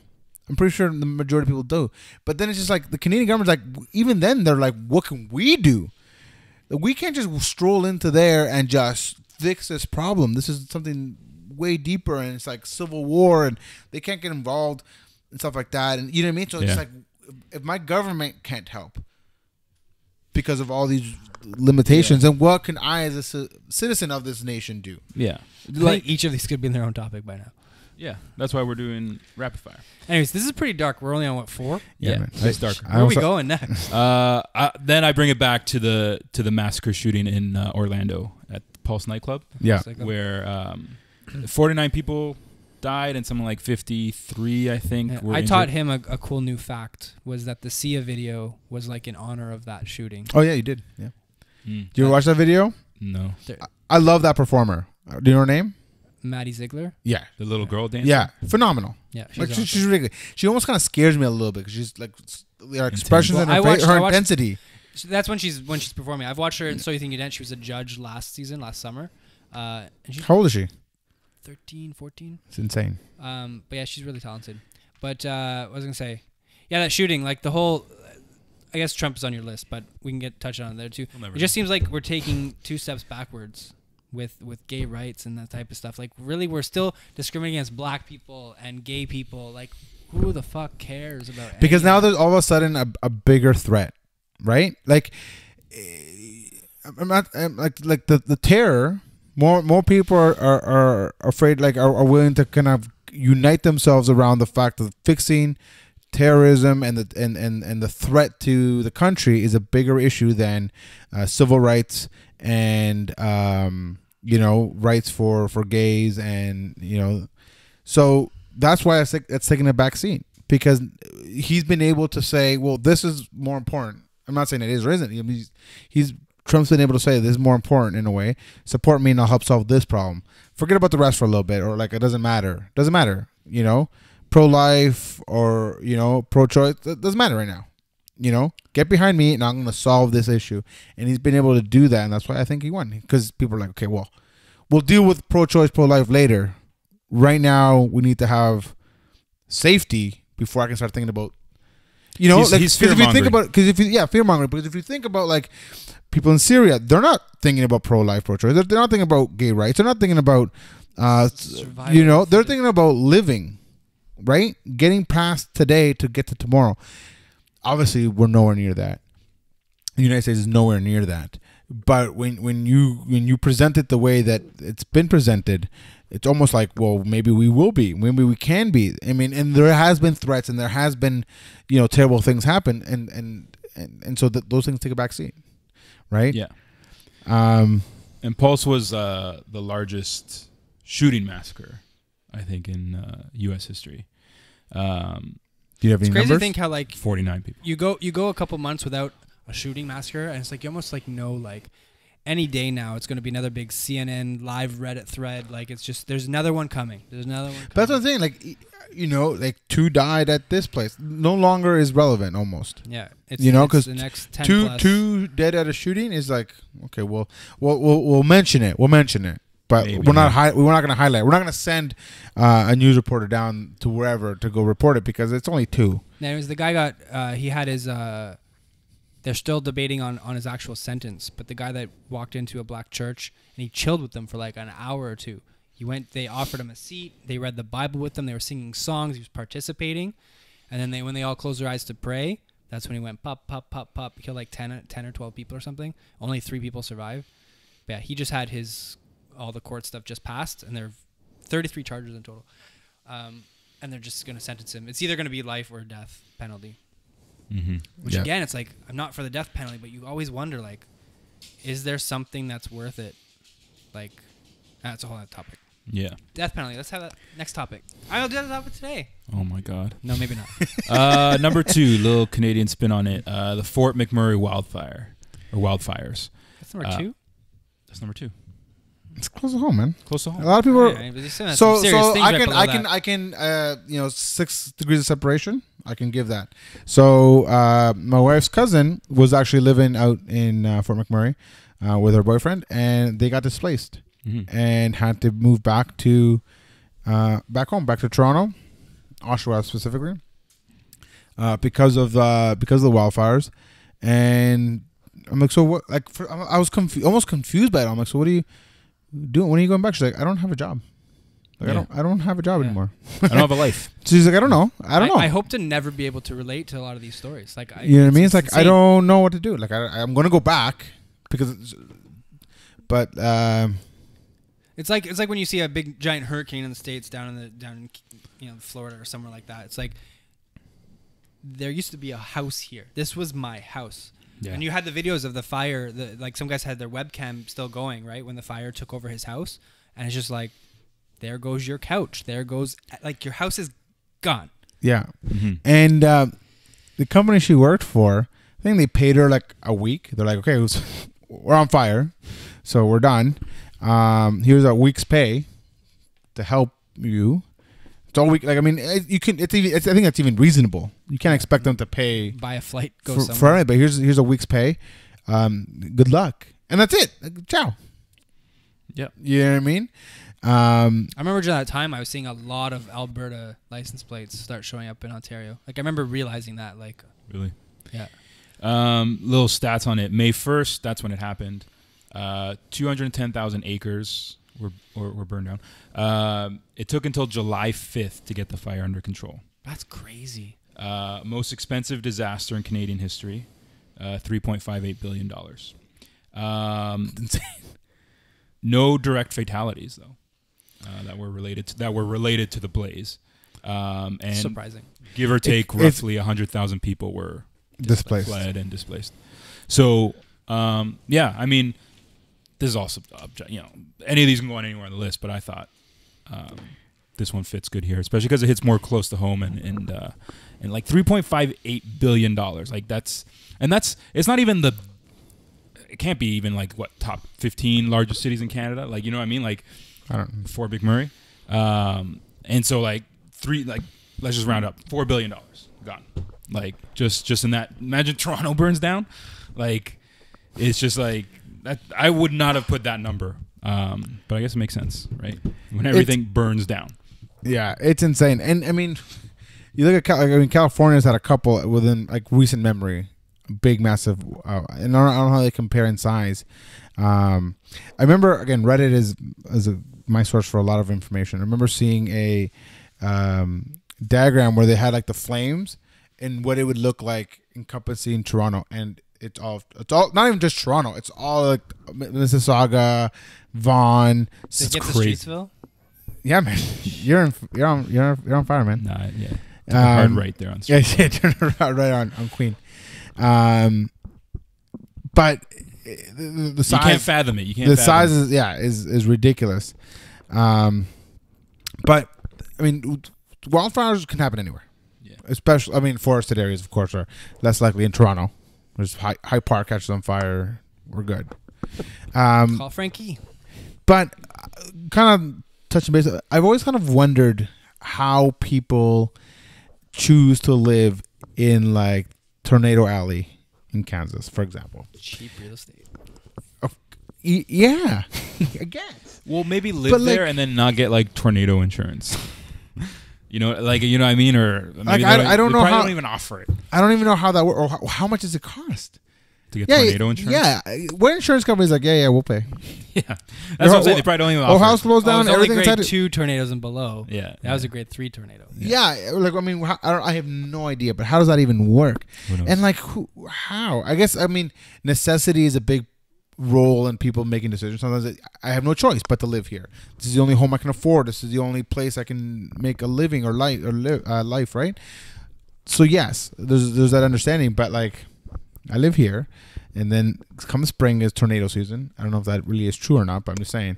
I'm pretty sure the majority of people do, but then it's just like the Canadian government's like even then they're like, what can we do? We can't just stroll into there and just fix this problem. This is something way deeper, and it's like civil war, and they can't get involved and stuff like that, and you know what I mean? So it's like if my government can't help because of all these limitations, then what can I as a citizen of this nation do? Yeah, like each of these could be in their own topic by now. Yeah, that's why we're doing rapid fire. Anyways, this is pretty dark. We're only on what, 4? Yeah, it's dark. Where are we going next? Then I bring it back to the massacre shooting in Orlando at Pulse nightclub. Yeah, where 49 people died and something like 53, I think. Yeah, were injured. Taught him a cool new fact was that the Sia video was like in honor of that shooting. Oh yeah, you did. Yeah. Do you watch that video? No. I love that performer. Do you know her name? Maddie Ziegler. Yeah. The little girl dancer. Yeah. Phenomenal. Yeah. She's, like, awesome. She's ridiculous. She almost kind of scares me a little bit because she's like, her expressions and her intensity. That's when she's performing. I've watched her in So You Think You Dance. She was a judge last summer. And how old is she? 13, 14. It's insane. But yeah, she's really talented. But what was I going to say? Yeah, that shooting, like the whole... I guess Trump is on your list, but we can get touched on there too. It just seems like we're taking two steps backwards with gay rights and that type of stuff. Like, really, we're still discriminating against black people and gay people. Like, who the fuck cares about anything? Because now there's all of a sudden a bigger threat, right? Like, I'm like the terror. More people are afraid, like are willing to kind of unite themselves around the fact of fixing terrorism and the threat to the country is a bigger issue than civil rights and rights for gays, and so that's why it's taking a back seat, because he's been able to say, well, this is more important. I'm not saying it is or isn't. I mean, Trump's been able to say, this is more important in a way. Support me and I'll help solve this problem. Forget about the rest for a little bit, or like, it doesn't matter. Doesn't matter, pro-life or, pro-choice. It doesn't matter right now. Get behind me and I'm going to solve this issue. And he's been able to do that. And that's why I think he won. Because people are like, okay, well, we'll deal with pro-choice, pro-life later. Right now, we need to have safety before I can start thinking about, he's fear-mongering. Because if you think about, like, people in Syria, they're not thinking about pro-life, pro-choice. They're not thinking about gay rights. They're not thinking about, they're thinking about living, right? Getting past today to get to tomorrow. Obviously, we're nowhere near that. The United States is nowhere near that. But when you present it the way that it's been presented, it's almost like, well, maybe we will be. Maybe we can be. I mean, and there has been threats, and there has been, terrible things happen, and so those things take a back seat, right? Yeah. And Pulse was the largest shooting massacre, I think, in U.S. history. Do you have any numbers? It's crazy to think how, like, 49 people. You go a couple months without a shooting massacre, and it's like you almost like know, like, any day now it's going to be another big CNN live Reddit thread. Like, it's just, there's another one coming. There's another one coming. But that's what I'm saying. Like, like, two died at this place. No longer is relevant almost. Yeah, it's, because the next 10 two dead at a shooting is like, okay, well, we'll mention it. We'll mention it. But maybe we're not going to highlight. We're not going to send a news reporter down to wherever to go report it, because it's only two. Anyways, the guy got he had his. They're still debating on his actual sentence, but the guy that walked into a black church and he chilled with them for like an hour or two. He went. They offered him a seat. They read the Bible with them. They were singing songs. He was participating, and then when they all closed their eyes to pray, that's when he went pop pop pop pop. He killed like 10 or 12 people or something. Only 3 people survived. But yeah, he just had his. All the court stuff just passed, and there are 33 charges in total, and they're just going to sentence him. It's either going to be life or death penalty. Which, again, it's like, I'm not for the death penalty, but you always wonder, like, is there something that's worth it? Like, that's a whole other topic. Yeah, death penalty. Let's have that next topic. I'll do that topic today. Oh my god. No, maybe not. Number 2, little Canadian spin on it. The Fort McMurray wildfire or wildfires. That's number 2. That's number 2. It's close to home, man. Close to home. A lot of people. Are, so I can Six degrees of separation. I can give that. So my wife's cousin was actually living out in Fort McMurray with her boyfriend, and they got displaced and had to move back to back to Toronto, Oshawa specifically, because of the wildfires. And I'm like, so what? Like, I was almost confused by it. I'm like, so what do you? When are you going back? She's like, I don't have a job. Like, yeah. I don't have a job anymore. I don't have a life. So she's like, I don't know. I hope to never be able to relate to a lot of these stories. Like, you know what I mean? It's like, insane. I don't know what to do. Like, I'm going to go back because, but it's like when you see a big giant hurricane in the States, down in Florida or somewhere like that. It's like, there used to be a house here. This was my house. Yeah. And you had the videos of the fire, like some guys had their webcam still going, right, when the fire took over his house. And it's just like, there goes your couch. There goes, like, your house is gone. Yeah. And the company she worked for, I think they paid her like a week. They're like, okay, we're on fire, so we're done. Here's a week's pay to help you. It's all week. Like, I mean, you can. It's even. I think that's even reasonable. You can't expect them to pay. Buy a flight. Go somewhere. For it, but here's a week's pay. Good luck, and that's it. Like, ciao. Yep. You know what I mean? I remember during that time I was seeing a lot of Alberta license plates start showing up in Ontario. Like, I remember realizing that. Like, really? Yeah. Little stats on it. May 1st, that's when it happened. 210,000 acres were burned down. It took until July 5th to get the fire under control. That's crazy. Most expensive disaster in Canadian history, $3.58 billion. Insane. No direct fatalities though, that were related to the blaze. And surprising, give or take, roughly 100,000 people were fled and displaced. So yeah, I mean, this is also, you know, any of these can go on anywhere on the list, but I thought this one fits good here, especially because it hits more close to home, and like $3.58 billion, like that's it's not even the. It can't be even like what top 15 largest cities in Canada, like, you know what I mean? Like, I don't know. Before Big Murray, and so like let's just round up, $4 billion gone. Like just in that. Imagine Toronto burns down, like it's just like that. I would not have put that number, but I guess it makes sense, right? When everything burns down. Yeah, it's insane, and I mean, you look at California's had a couple within like recent memory. Big, massive, and I don't know how they compare in size. I remember, again, Reddit is my source for a lot of information. I remember seeing a diagram where they had like the flames and what it would look like encompassing Toronto, and it's all not even just Toronto. It's all like Mississauga, Vaughan. Did you get crazy. The Streetsville? Yeah, man, you're on fire, man. Nah, yeah, turn right there on Streetsville. Yeah, turn right on Queen. But the size, you can't fathom it. You can't. The size is, yeah, is ridiculous. But I mean, wildfires can happen anywhere. Yeah. Especially, I mean, forested areas, of course, are less likely. In Toronto, there's High Park catches on fire. We're good. Call Frankie. But kind of touching base, I've always kind of wondered how people choose to live in like. Tornado Alley in Kansas, for example. Cheap real estate. Yeah, I guess. Well, maybe live like, there and then not get like tornado insurance. You know, like, you know what I mean? Or maybe like, I don't know how. Don't even offer it. I don't even know how that works, or how much does it cost to get tornado insurance. Yeah, what insurance companies like? Yeah, we'll pay. Yeah, that's what I'm saying. They probably don't even. Offer. House blows down. It was everything only grade 2 tornadoes and below. Yeah, that was a grade 3 tornado. Yeah, yeah, like, I mean, I have no idea, but how does that even work? And like, how? I guess, I mean, necessity is a big role in people making decisions. Sometimes I have no choice but to live here. This is the only home I can afford. This is the only place I can make a living or life, right? So yes, there's that understanding, but like. I live here, and then come spring is tornado season. I don't know if that really is true or not, but I'm just saying.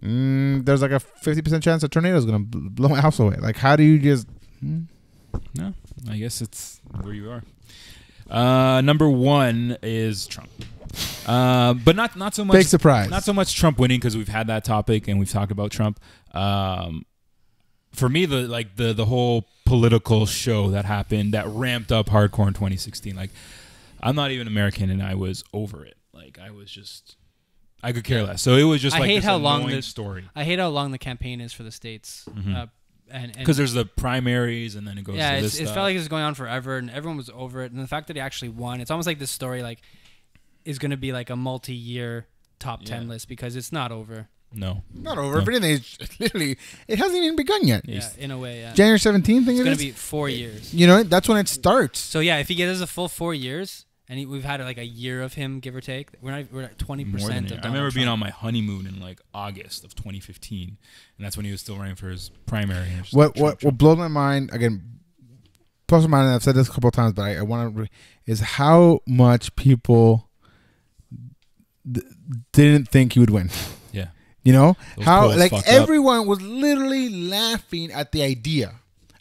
There's like a 50% chance a tornado is going to blow my house away. Like, how do you just... No, I guess it's where you are. Number one is Trump. But not so much... Big surprise. Not so much Trump winning, because we've had that topic, and we've talked about Trump. For me, the whole political show that happened, that ramped up hardcore in 2016, like... I'm not even American, and I was over it. Like, I was just, I could care less. So it was just like this annoying story. I hate how long the campaign is for the states, because there's the primaries, and then it goes. Yeah, to this stuff. It felt like it was going on forever, and everyone was over it. And the fact that he actually won, it's almost like this story like is going to be like a multi-year top 10 list, because it's not over. No, not over. No. But anything, it's literally, it hasn't even begun yet. Yeah, in a way. Yeah. January 17th. It's going to be 4 years. You know, that's when it starts. So yeah, if he gets a full 4 years, and we've had like a year of him, give or take. We're at 20% of. I remember being on my honeymoon in like August of 2015, and that's when he was still running for his primary. What blows my mind again, plus or minus. I've said this a couple of times, but I want to is how much people didn't think he would win. You know, how like everyone was literally laughing at the idea.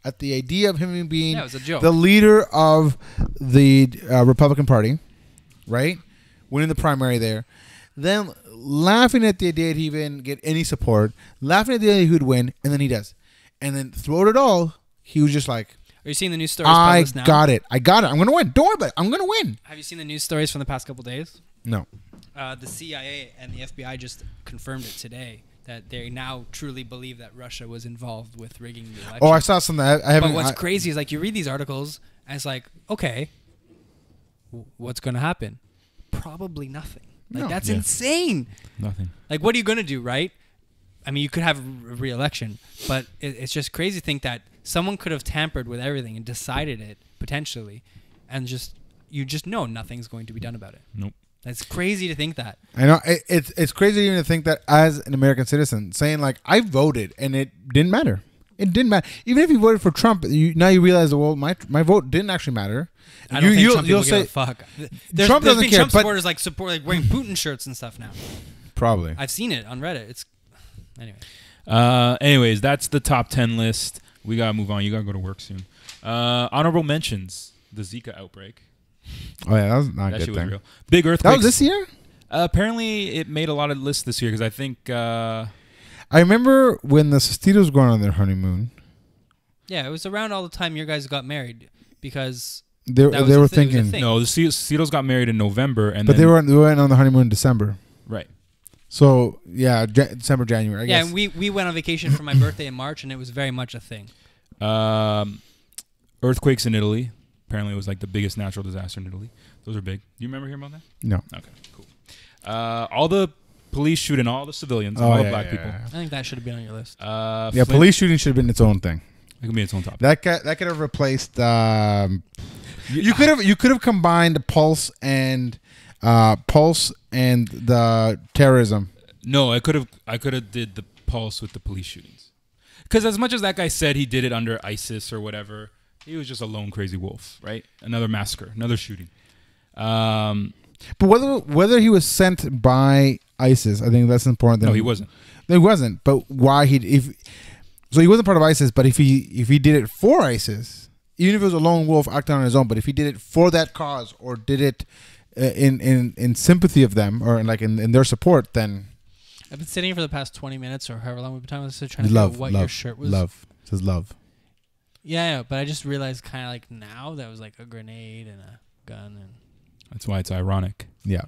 At the idea of him being the leader of the Republican Party, right? winning the primary there, then laughing at the idea he'd even get any support, laughing at the idea he'd win, and then he does. And then throughout it all, he was just like, are you seeing the news stories? I got it. I'm going to win. Don't worry about it. I'm going to win. Have you seen the news stories from the past couple of days? No. The CIA and the FBI just confirmed it today that they now truly believe that Russia was involved with rigging the election. Oh, I saw something. But what's crazy is, like, you read these articles and it's like, okay, what's going to happen? Probably nothing. Like, that's insane. Nothing. Like, what are you going to do, right? I mean, you could have a re-election, but it's just crazy to think that someone could have tampered with everything and decided it potentially, and just you just know nothing's going to be done about it. Nope. That's crazy to think that. I know it's crazy even to think that as an American citizen, saying like, I voted and it didn't matter. It didn't matter. Even if you voted for Trump, now you realize, well, my vote didn't actually matter. I don't think Trump people give a fuck. Trump doesn't care. Trump supporters like wearing Putin shirts and stuff now. Probably. I've seen it on Reddit. It's anyway. Anyways, that's the top 10 list. We gotta move on. You gotta go to work soon. Honorable mentions: the Zika outbreak. Oh yeah, that was not a good thing. Real. Big earthquakes. That was this year. Apparently, it made a lot of lists this year because I think. I remember when the Sestitos going on their honeymoon. Yeah, it was around all the time your guys got married because they were thinking. No, the Sestitos got married in November, and but they went on the honeymoon in December. Right. So yeah, December, January. I guess. And we went on vacation for my birthday in March, and it was very much a thing. Earthquakes in Italy. Apparently, it was like the biggest natural disaster in Italy. Those are big. Do you remember hearing about that? No. Okay. Cool. All the police shooting all the civilians, all the black people. Yeah. I think that should have been on your list. Yeah, police shooting should have been its own thing. It could be its own topic. That could have replaced. You could have combined Pulse and. Pulse and the terrorism. No, I could have did the Pulse with the police shootings, because as much as that guy said he did it under ISIS or whatever, he was just a lone crazy wolf, right? Another massacre, another shooting. But whether he was sent by ISIS, I think that's important. No, he wasn't. He wasn't. But why so he wasn't part of ISIS. But if he did it for ISIS, even if it was a lone wolf acting on his own, but if he did it for that cause or did it. In sympathy of them or in their support, then I've been sitting for the past 20 minutes or however long we've been talking about this, trying to figure out what your shirt was. Love. It says love. Yeah, yeah, but I just realized kind of like now that was like a grenade and a gun, and that's why it's ironic. Yeah.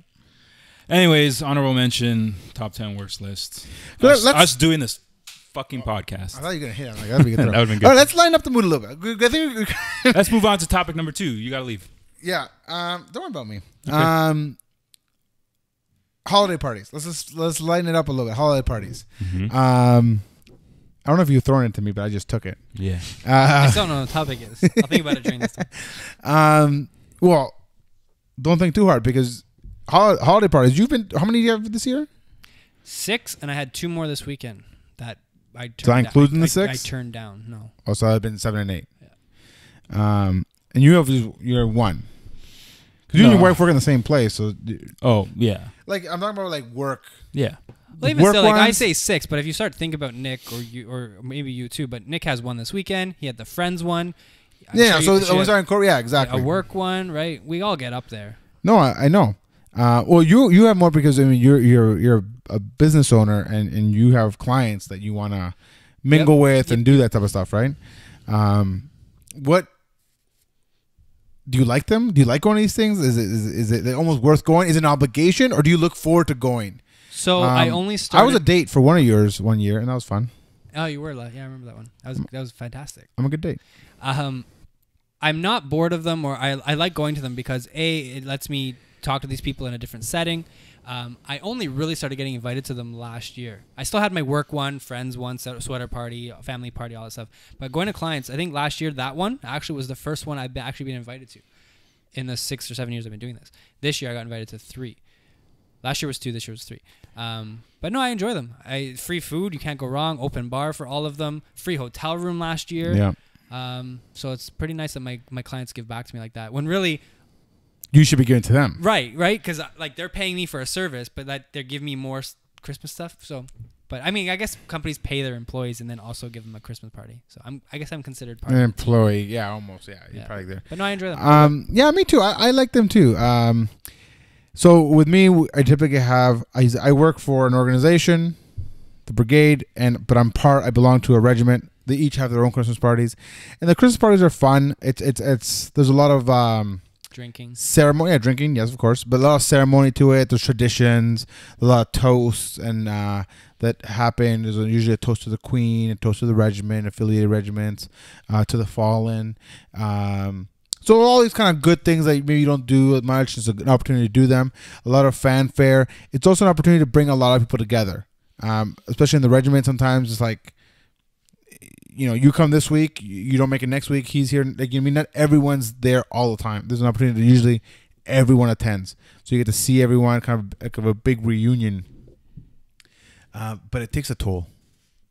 Anyways, honorable mention, top 10 worst list. Us doing this fucking podcast. I thought you were gonna hit on like that'd be good. That would've been good. All right, let's lighten up the mood a little bit. Let's move on to topic number 2. You gotta leave. Yeah, don't worry about me. Okay. Holiday parties. Let's lighten it up a little bit. Holiday parties. Mm-hmm. I don't know if you've thrown it to me, but I just took it. Yeah. I still don't know what the topic is. I'll think about it during this time. Well, don't think too hard, because holiday parties. How many do you have this year? 6, and I had 2 more this weekend that I turned. So I included in the 6? I turned down. No. Oh, so I've been 7 and 8. Yeah. And you're 1. Because you and your wife work in the same place, so... Oh, yeah. Like, I'm talking about, like, work. Yeah. Well, even still, like, I say 6, but if you start thinking about Nick, or maybe you too, but Nick has one this weekend. He had the Friends one. Yeah, so... Yeah, exactly. A work one, right? We all get up there. No, I know. Well, you have more because, I mean, you're a business owner, and you have clients that you want to mingle with and do that type of stuff, right? Do you like them? Do you like going to these things? Is it almost worth going? Is it an obligation, or do you look forward to going? So I only started. I was a date for one of yours one year, and that was fun. Oh, you were like, yeah, I remember that one. That was fantastic. I'm a good date. I'm not bored of them, or I like going to them because it lets me talk to these people in a different setting. I only really started getting invited to them last year. I still had my work one, friends one, sweater party, family party, all that stuff. But going to clients, I think last year that one actually was the first one I've actually been invited to in the 6 or 7 years I've been doing this. This year I got invited to 3. Last year was 2, this year was 3. But no, I enjoy them. Free food, you can't go wrong, open bar for all of them, free hotel room last year. Yeah. So it's pretty nice that my clients give back to me like that when really... You should be giving to them. Right. Because like they're paying me for a service, but that they're giving me more Christmas stuff. So, but I mean, I guess companies pay their employees and then also give them a Christmas party. So I guess I'm considered part of an employee. Yeah, almost. Yeah, you're probably there. But no, I enjoy them. Yeah, me too. I like them too. So with me, I typically have, I work for an organization, the brigade, but I'm part, I belong to a regiment. They each have their own Christmas parties, and the Christmas parties are fun. There's a lot of drinking, ceremony, yeah, drinking, yes, of course, but a lot of ceremony to it. There's traditions, a lot of toasts, and that happen. There's usually a toast to the Queen, a toast to the regiment, affiliated regiments, to the fallen. So all these kind of good things that maybe you don't do as much, it's an opportunity to do them. A lot of fanfare. It's also an opportunity to bring a lot of people together, especially in the regiment. Sometimes it's like, you know, you come this week, you don't make it next week, he's here. Like, I mean, not everyone's there all the time. There's an opportunity to usually everyone attends. So you get to see everyone, kind of a big reunion. But it takes a toll.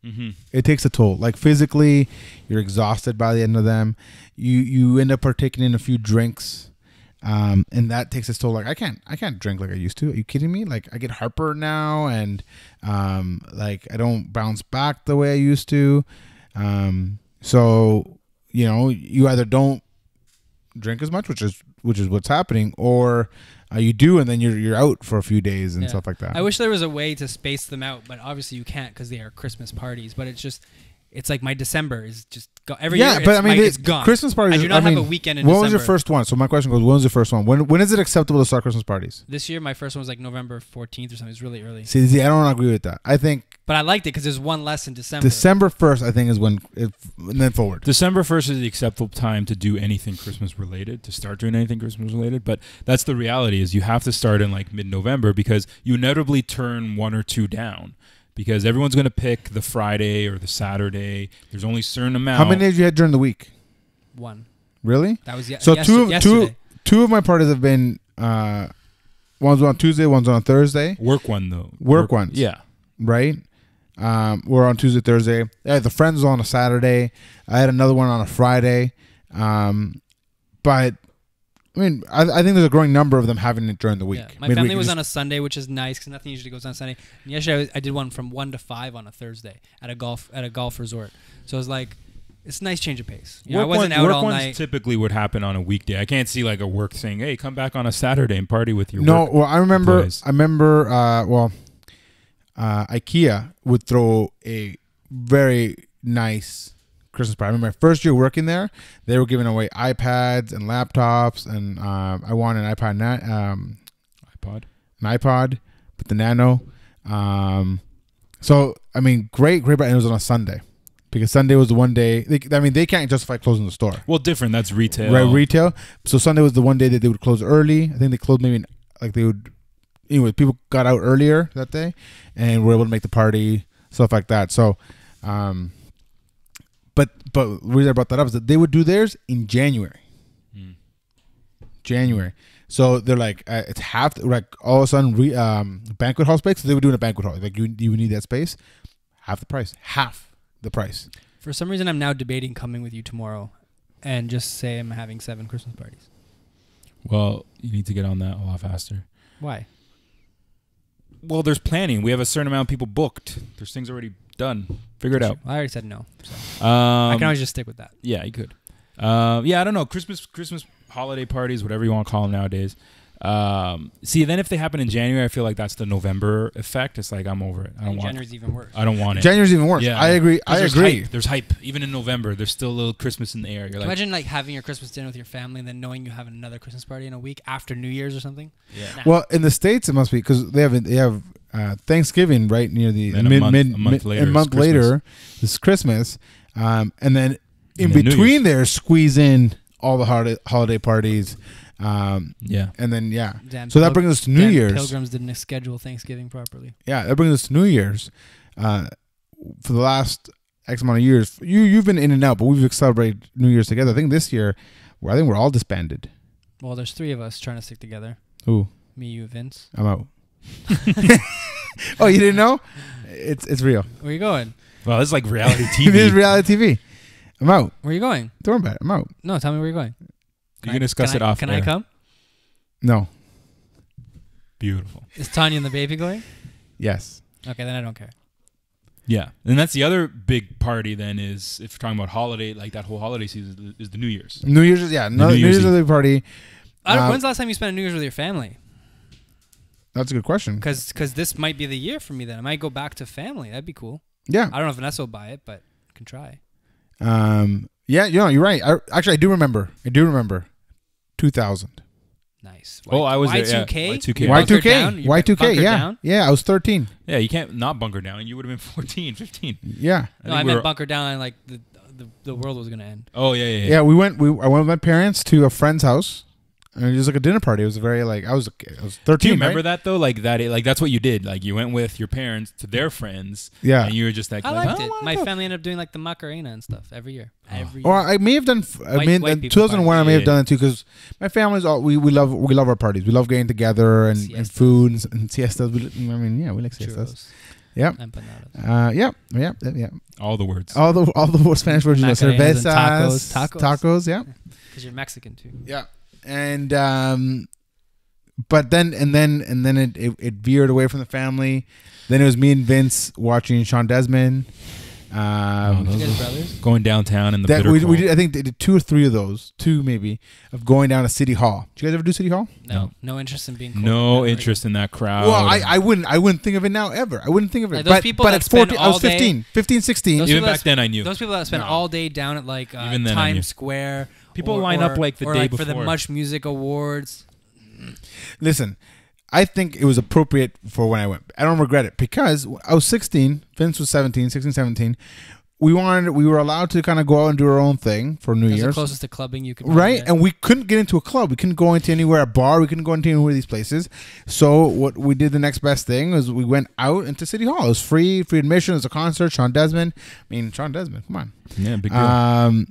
Mm-hmm. It takes a toll. Like, physically, you're exhausted by the end of them. You end up partaking in a few drinks, and that takes its toll. Like, I can't drink like I used to. Are you kidding me? Like, I get heartburn now, and like, I don't bounce back the way I used to. So, you know, you either don't drink as much, which is what's happening, or you do, and then you're out for a few days and stuff like that. I wish there was a way to space them out, but obviously you can't because they are Christmas parties. But it's just, it's like my December is just gone. Every year, but it's gone. Christmas parties. I do not have a weekend in December. When was your first one? So my question goes, when was your first one? When is it acceptable to start Christmas parties? This year, my first one was like November 14th or something. It's really early. See, I don't agree with that. I think. But I liked it because there's one less in December. December 1st, I think, is when, and then forward. December 1st is the acceptable time to do anything Christmas related, to start doing anything Christmas related. But that's the reality, is you have to start in like mid-November, because you inevitably turn one or two down, because everyone's going to pick the Friday or the Saturday. There's only a certain amount. How many days you had during the week? One. Really? That was two of my parties have been, one's on Tuesday, one's on Thursday. Work one, though. Work one. Yeah. Right? We're on Tuesday, Thursday. I had the friends on a Saturday. I had another one on a Friday. But I mean, I think there's a growing number of them having it during the week. Yeah. My family was on a Sunday, which is nice because nothing usually goes on Sunday. And yesterday I did one from 1 to 5 on a Thursday at a golf resort. So it was like, it's a nice change of pace. You know, I wasn't out all night. Typically would happen on a weekday. I can't see like a work saying, "Hey, come back on a Saturday and party with your." No, well, I remember. IKEA would throw a very nice Christmas party. I remember my first year working there, they were giving away iPads and laptops, and I wanted an iPod, but the Nano. So I mean, great, and it was on a Sunday, because Sunday was the one day. They can't justify closing the store. Well, different. That's retail, right? Retail. So Sunday was the one day that they would close early. I think they closed maybe Anyway, people got out earlier that day and were able to make the party, stuff like that. So, but the reason I brought that up is that they would do theirs in January. Mm. January. So they're like, it's half, like all of a sudden, banquet hall space. So they would do it in a banquet hall. Like, you would need that space. Half the price. For some reason, I'm now debating coming with you tomorrow and just say I'm having 7 Christmas parties. Well, you need to get on that a lot faster. Why? Well, there's planning. We have a certain amount of people booked. There's things already done. Figure it out. I already said no. So. I can always just stick with that. Yeah, you could. Yeah, I don't know. Christmas holiday parties, whatever you want to call them nowadays. See, then if they happen in January, I feel like that's the November effect. It's like, I'm over it. I don't want it. January's even worse. I don't want it. January's even worse. Yeah, I agree. There's hype. Even in November, there's still a little Christmas in the air. You're like, imagine like having your Christmas dinner with your family and then knowing you have another Christmas party in a week after New Year's or something. Yeah. Nah. Well, in the States, it must be because they have Thanksgiving right near the a month later. It's Christmas, and then in between there, squeeze in all the holiday parties. So that brings us to New Year's. Pilgrims didn't schedule Thanksgiving properly. Yeah, that brings us to New Year's. For the last X amount of years, you've been in and out, but we've celebrated New Year's together. I think this year, I think we're all disbanded. Well, there's 3 of us trying to stick together. Who? Me, you, Vince. I'm out. Oh, you didn't know? It's real. Where you going? Well, this is like reality TV. This is reality TV. I'm out. Where you going? Thornbat. I'm out. No, tell me where you're going. You can discuss it off air. Can I come? No. Beautiful. Is Tanya and the baby going? Yes. Okay, then I don't care. Yeah. And that's the other big party then is, if you're talking about holiday, like that whole holiday season, is the New Year's. New Year's is, yeah. New Year's is a big party. When's the last time you spent a New Year's with your family? That's a good question. Because this might be the year for me then. I might go back to family. That'd be cool. Yeah. I don't know if Vanessa will buy it, but I can try. Yeah, you know, you're right. Actually, I do remember. 2000. Nice. Oh, I was Y2K. Y2K. Y2K. Yeah. Down? Yeah, I was 13. Yeah, you can't not bunker down. You would have been 14, 15. Yeah. No, I meant bunker down like the world was going to end. Oh, yeah, yeah, yeah. Yeah, I went with my parents to a friend's house. And it was like a dinner party. It was very like I was 13. Do you remember that though? Like that's what you did. Like you went with your parents to their friends. Yeah, and you were just like, I liked it. My family ended up doing like the Macarena and stuff every year. Every year. Or I may have done. I mean, 2001. I may have done it too because my family's all we love our parties. We love getting together and food and siestas. We like siestas. Yeah. Yeah. All the words. All the Spanish words. Cervezas, tacos. Yeah. Because you're Mexican too. Yeah. And but then it veered away from the family. Then it was me and Vince watching Sean Desmond. Going downtown in the bitter cold. We did, I think they did 2 or 3 of those, 2 maybe, of going down to City Hall. Did you guys ever do City Hall? No. No interest in being cold. No interest in that crowd. Well, I wouldn't think of it now ever. I wouldn't think of it. Like but at 14, I was 15, 16. Even back then I knew. Those people that spent all day down at like Times Square. People line up like the day before. Or for the Much Music Awards. Listen, I think it was appropriate for when I went. I don't regret it because I was 16. Vince was 17. We were allowed to kind of go out and do our own thing for New Year's. It was the closest to clubbing you could. Right, and we couldn't get into a club. We couldn't go into anywhere, a bar. We couldn't go into anywhere of these places. So what we did, the next best thing was we went out into City Hall. It was free admission. It was a concert. Sean Desmond. I mean, Sean Desmond. Come on. Yeah, big deal.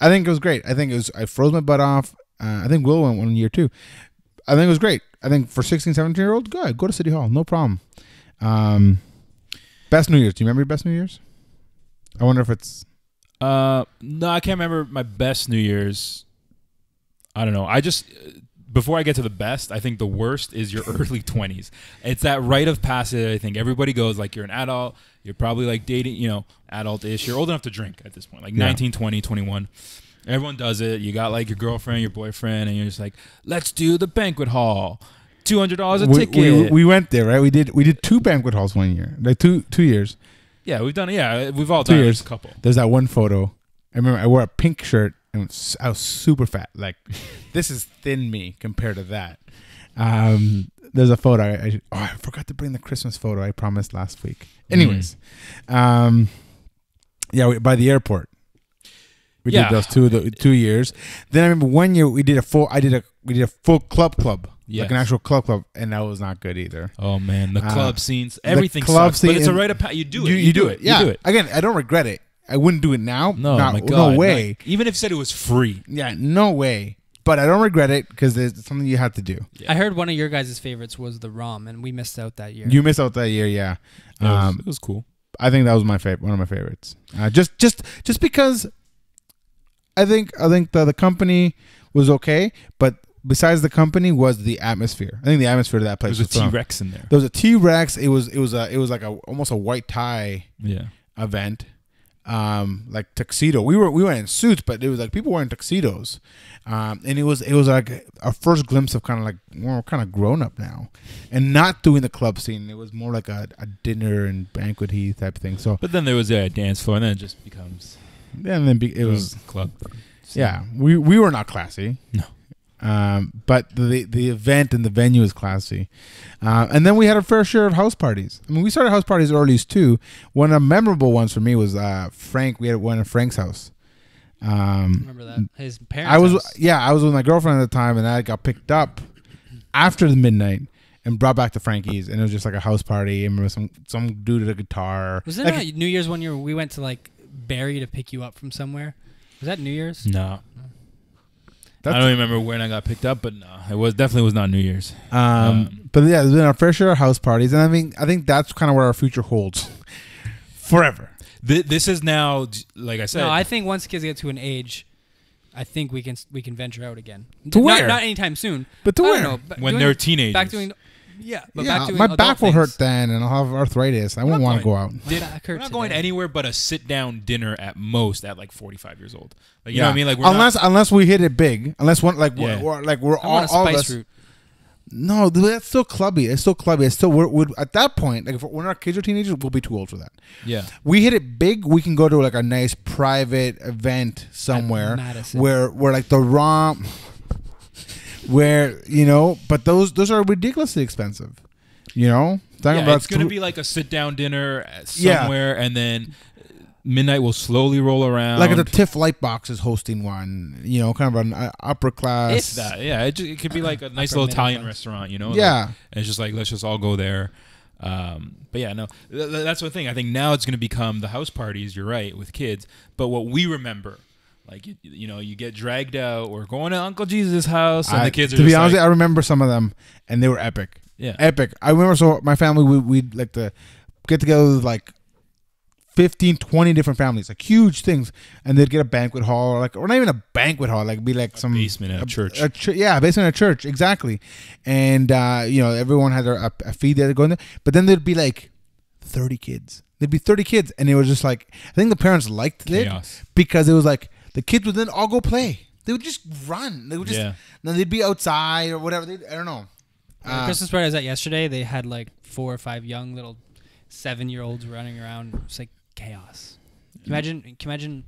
I think it was great. I think it was. I froze my butt off. I think Will went one year too. I think it was great. I think for 16, 17-year-olds, go to City Hall, no problem. Best New Year's. Do you remember your best New Year's? I wonder if it's. No, I can't remember my best New Year's. I don't know. I just before I get to the best, I think the worst is your early 20s. It's that rite of passage. I think everybody goes like you're an adult. You're probably like dating, you know, adult-ish. You're old enough to drink at this point, like 19, 20, 21. Everyone does it. You got like your girlfriend, your boyfriend, and you're just like, let's do the banquet hall. $200 a ticket. We went there, right? We did 2 banquet halls one year, like two years. Yeah, we've done it. Yeah, we've all done it. A couple. There's that one photo. I remember I wore a pink shirt and I was super fat. Like, this is thin me compared to that. There's a photo. I forgot to bring the Christmas photo I promised last week. Anyways, by the airport. We did those 2 years. Then I remember one year we did a full club. Yes. Like an actual club, and that was not good either. Oh man, the club scenes, everything sucks. But it's a rite of passage. You do it. Again, I don't regret it. I wouldn't do it now. No, my God, no way. Like, even if you said it was free. Yeah, no way. But I don't regret it because it's something you have to do. Yeah. I heard one of your guys' favorites was the ROM, and we missed out that year. You missed out that year, yeah. It was cool. I think that was one of my favorites. Just because. I think the company was okay, but besides the company was the atmosphere. I think the atmosphere to that place was a T-Rex in there. There was a T-Rex. It was like almost a white tie event, like tuxedo. We went in suits, but it was like people wearing tuxedos, and it was like a first glimpse of kind of like we're kind of grown up now, and not doing the club scene. It was more like a dinner and banquet-y type thing. So, but then there was a dance floor, and then it just becomes. And then it was club. Yeah, we were not classy. No, but the event and the venue is classy. And then we had a fair share of house parties. I mean, we started house parties early too. One of the memorable ones for me was Frank. We had one at Frank's house. Remember that his parents. I was with my girlfriend at the time, and I got picked up after the midnight. And brought back to Frankie's, and it was just like a house party. I remember some dude at a guitar. Was there like, New Year's one year we went to like Barry to pick you up from somewhere? Was that New Year's? No. I don't remember when I got picked up, but no, it was definitely was not New Year's. But yeah, there's been our fair share of house parties, and I think that's kind of where our future holds forever. This is now, like I said. No, I think once kids get to an age. I think we can venture out again. To where? Not anytime soon. But to where? I don't know, when they're teenagers. Back doing my back will hurt then, and I'll have arthritis. I won't want to go out. We're not going anywhere but a sit-down dinner at most at like 45 years old. Like, you know what I mean? Like, unless we hit it big, unless one like we're all. No, that's still clubby. It's still clubby. It's still, we're at that point, like if when our kids are teenagers, we'll be too old for that. Yeah. We hit it big. We can go to like a nice private event somewhere where like the romp, where, you know, but those are ridiculously expensive, you know? Yeah, it's going to be like a sit-down dinner somewhere, and then midnight will slowly roll around. Like the TIFF Lightbox is hosting one, you know, kind of an upper class. It's that, yeah. It could be like a nice little Italian restaurant, you know? Yeah. Like, and it's just like, let's just all go there. But yeah, no, that's one thing. I think now it's going to become the house parties, you're right, with kids. But what we remember, like, you know, you get dragged out or going to Uncle Jesus' house, and the kids are just like... To be honest, I remember some of them, and they were epic. Yeah, epic. I remember. So my family, we'd like to get together with like 15, 20 different families, like huge things, and they'd get a banquet hall, or not even a banquet hall, like be like some basement at a church. Yeah, basement at a church, exactly. And you know, everyone had a feed that they'd go in there, but then there'd be like 30 kids. There'd be 30 kids, and it was just like, I think the parents liked chaos. It because it was like the kids would then all go play. They would just run. They would just, then they'd be outside or whatever. I don't know. The Christmas party I was at yesterday, they had like 4 or 5 young little 7-year-olds running around. It's like chaos. Can you imagine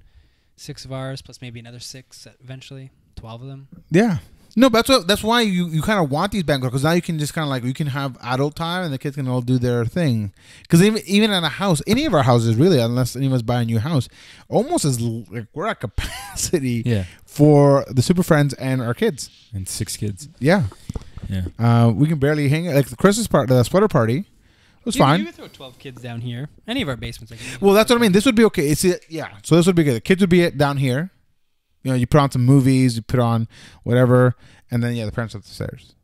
6 of ours plus maybe another 6 eventually, 12 of them. Yeah. No, but that's why you kind of want these banquets, because now you can just kind of like, you can have adult time and the kids can all do their thing. Because even in a house, any of our houses really, unless anyone's buying a new house, almost as like we're at capacity for the Super Friends and our kids. And 6 kids. Yeah. Yeah, we can barely hang. Like the Christmas party, the sweater party, was fine. You could throw 12 kids down here. Any of our basements. Well, that's what I mean. This would be okay. It's so this would be good. The kids would be down here. You know, you put on some movies, you put on whatever, and then the parents upstairs.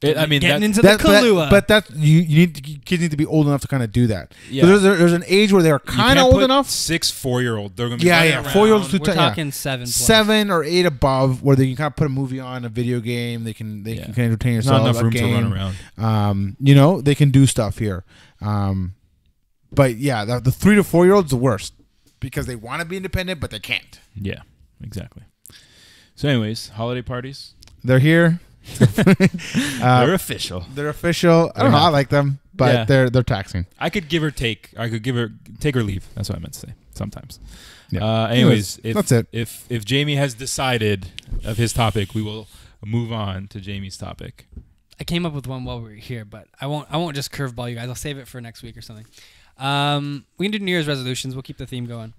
Yeah, I mean, getting into the Kahlua. But that you need, kids need to be old enough to kind of do that. Yeah, there's an age where they are kind of old enough. 6 four-year-olds, they're gonna be around. 4-year-olds to 10. We're talking 7 or 8 above, where they can kind of put a movie on, a video game. They can kind of entertain themselves. Not enough room to run around. You know, they can do stuff here. But yeah, the 3- to 4-year-olds the worst, because they want to be independent but they can't. Yeah, exactly. So, anyways, holiday parties, they're here. They're official. They're official. I don't know. I like them, but they're taxing. I could give or take. I could give or take or leave. That's what I meant to say. Sometimes. Yeah. Anyways, that's it. If Jamie has decided of his topic, we will move on to Jamie's topic. I came up with one while we were here, but I won't just curveball you guys. I'll save it for next week or something. We can do New Year's resolutions. We'll keep the theme going.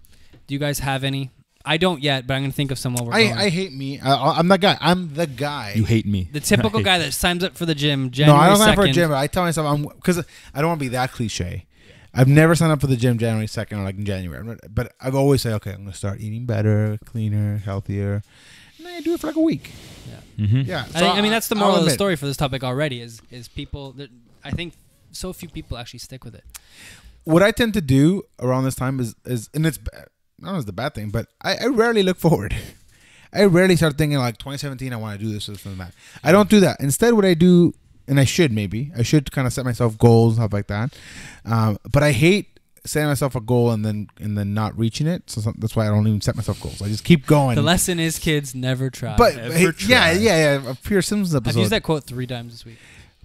Do you guys have any? I don't yet, but I'm going to think of some while we're going. I hate me. I'm that guy. I'm the guy. You hate me. The typical guy that signs up for the gym January 2nd. No, I don't sign up for a gym. I tell myself, because I don't want to be that cliche. I've never signed up for the gym January 2nd or like in January. But I've always said, okay, I'm going to start eating better, cleaner, healthier. And I do it for like a week. Yeah. Mm-hmm. Yeah. So I mean, that's the moral of the story for this topic already is people, I think so few people actually stick with it. What I tend to do around this time is and it's bad. I don't know if it's the bad thing, but I rarely look forward. I rarely start thinking like 2017, I want to do this and that. I don't do that. Instead, what I do, and I should kind of set myself goals and stuff like that. But I hate setting myself a goal and then not reaching it. So that's why I don't even set myself goals. I just keep going. The lesson is, kids, never try. But yeah. A Pure Simpsons episode. I've used that quote 3 times this week.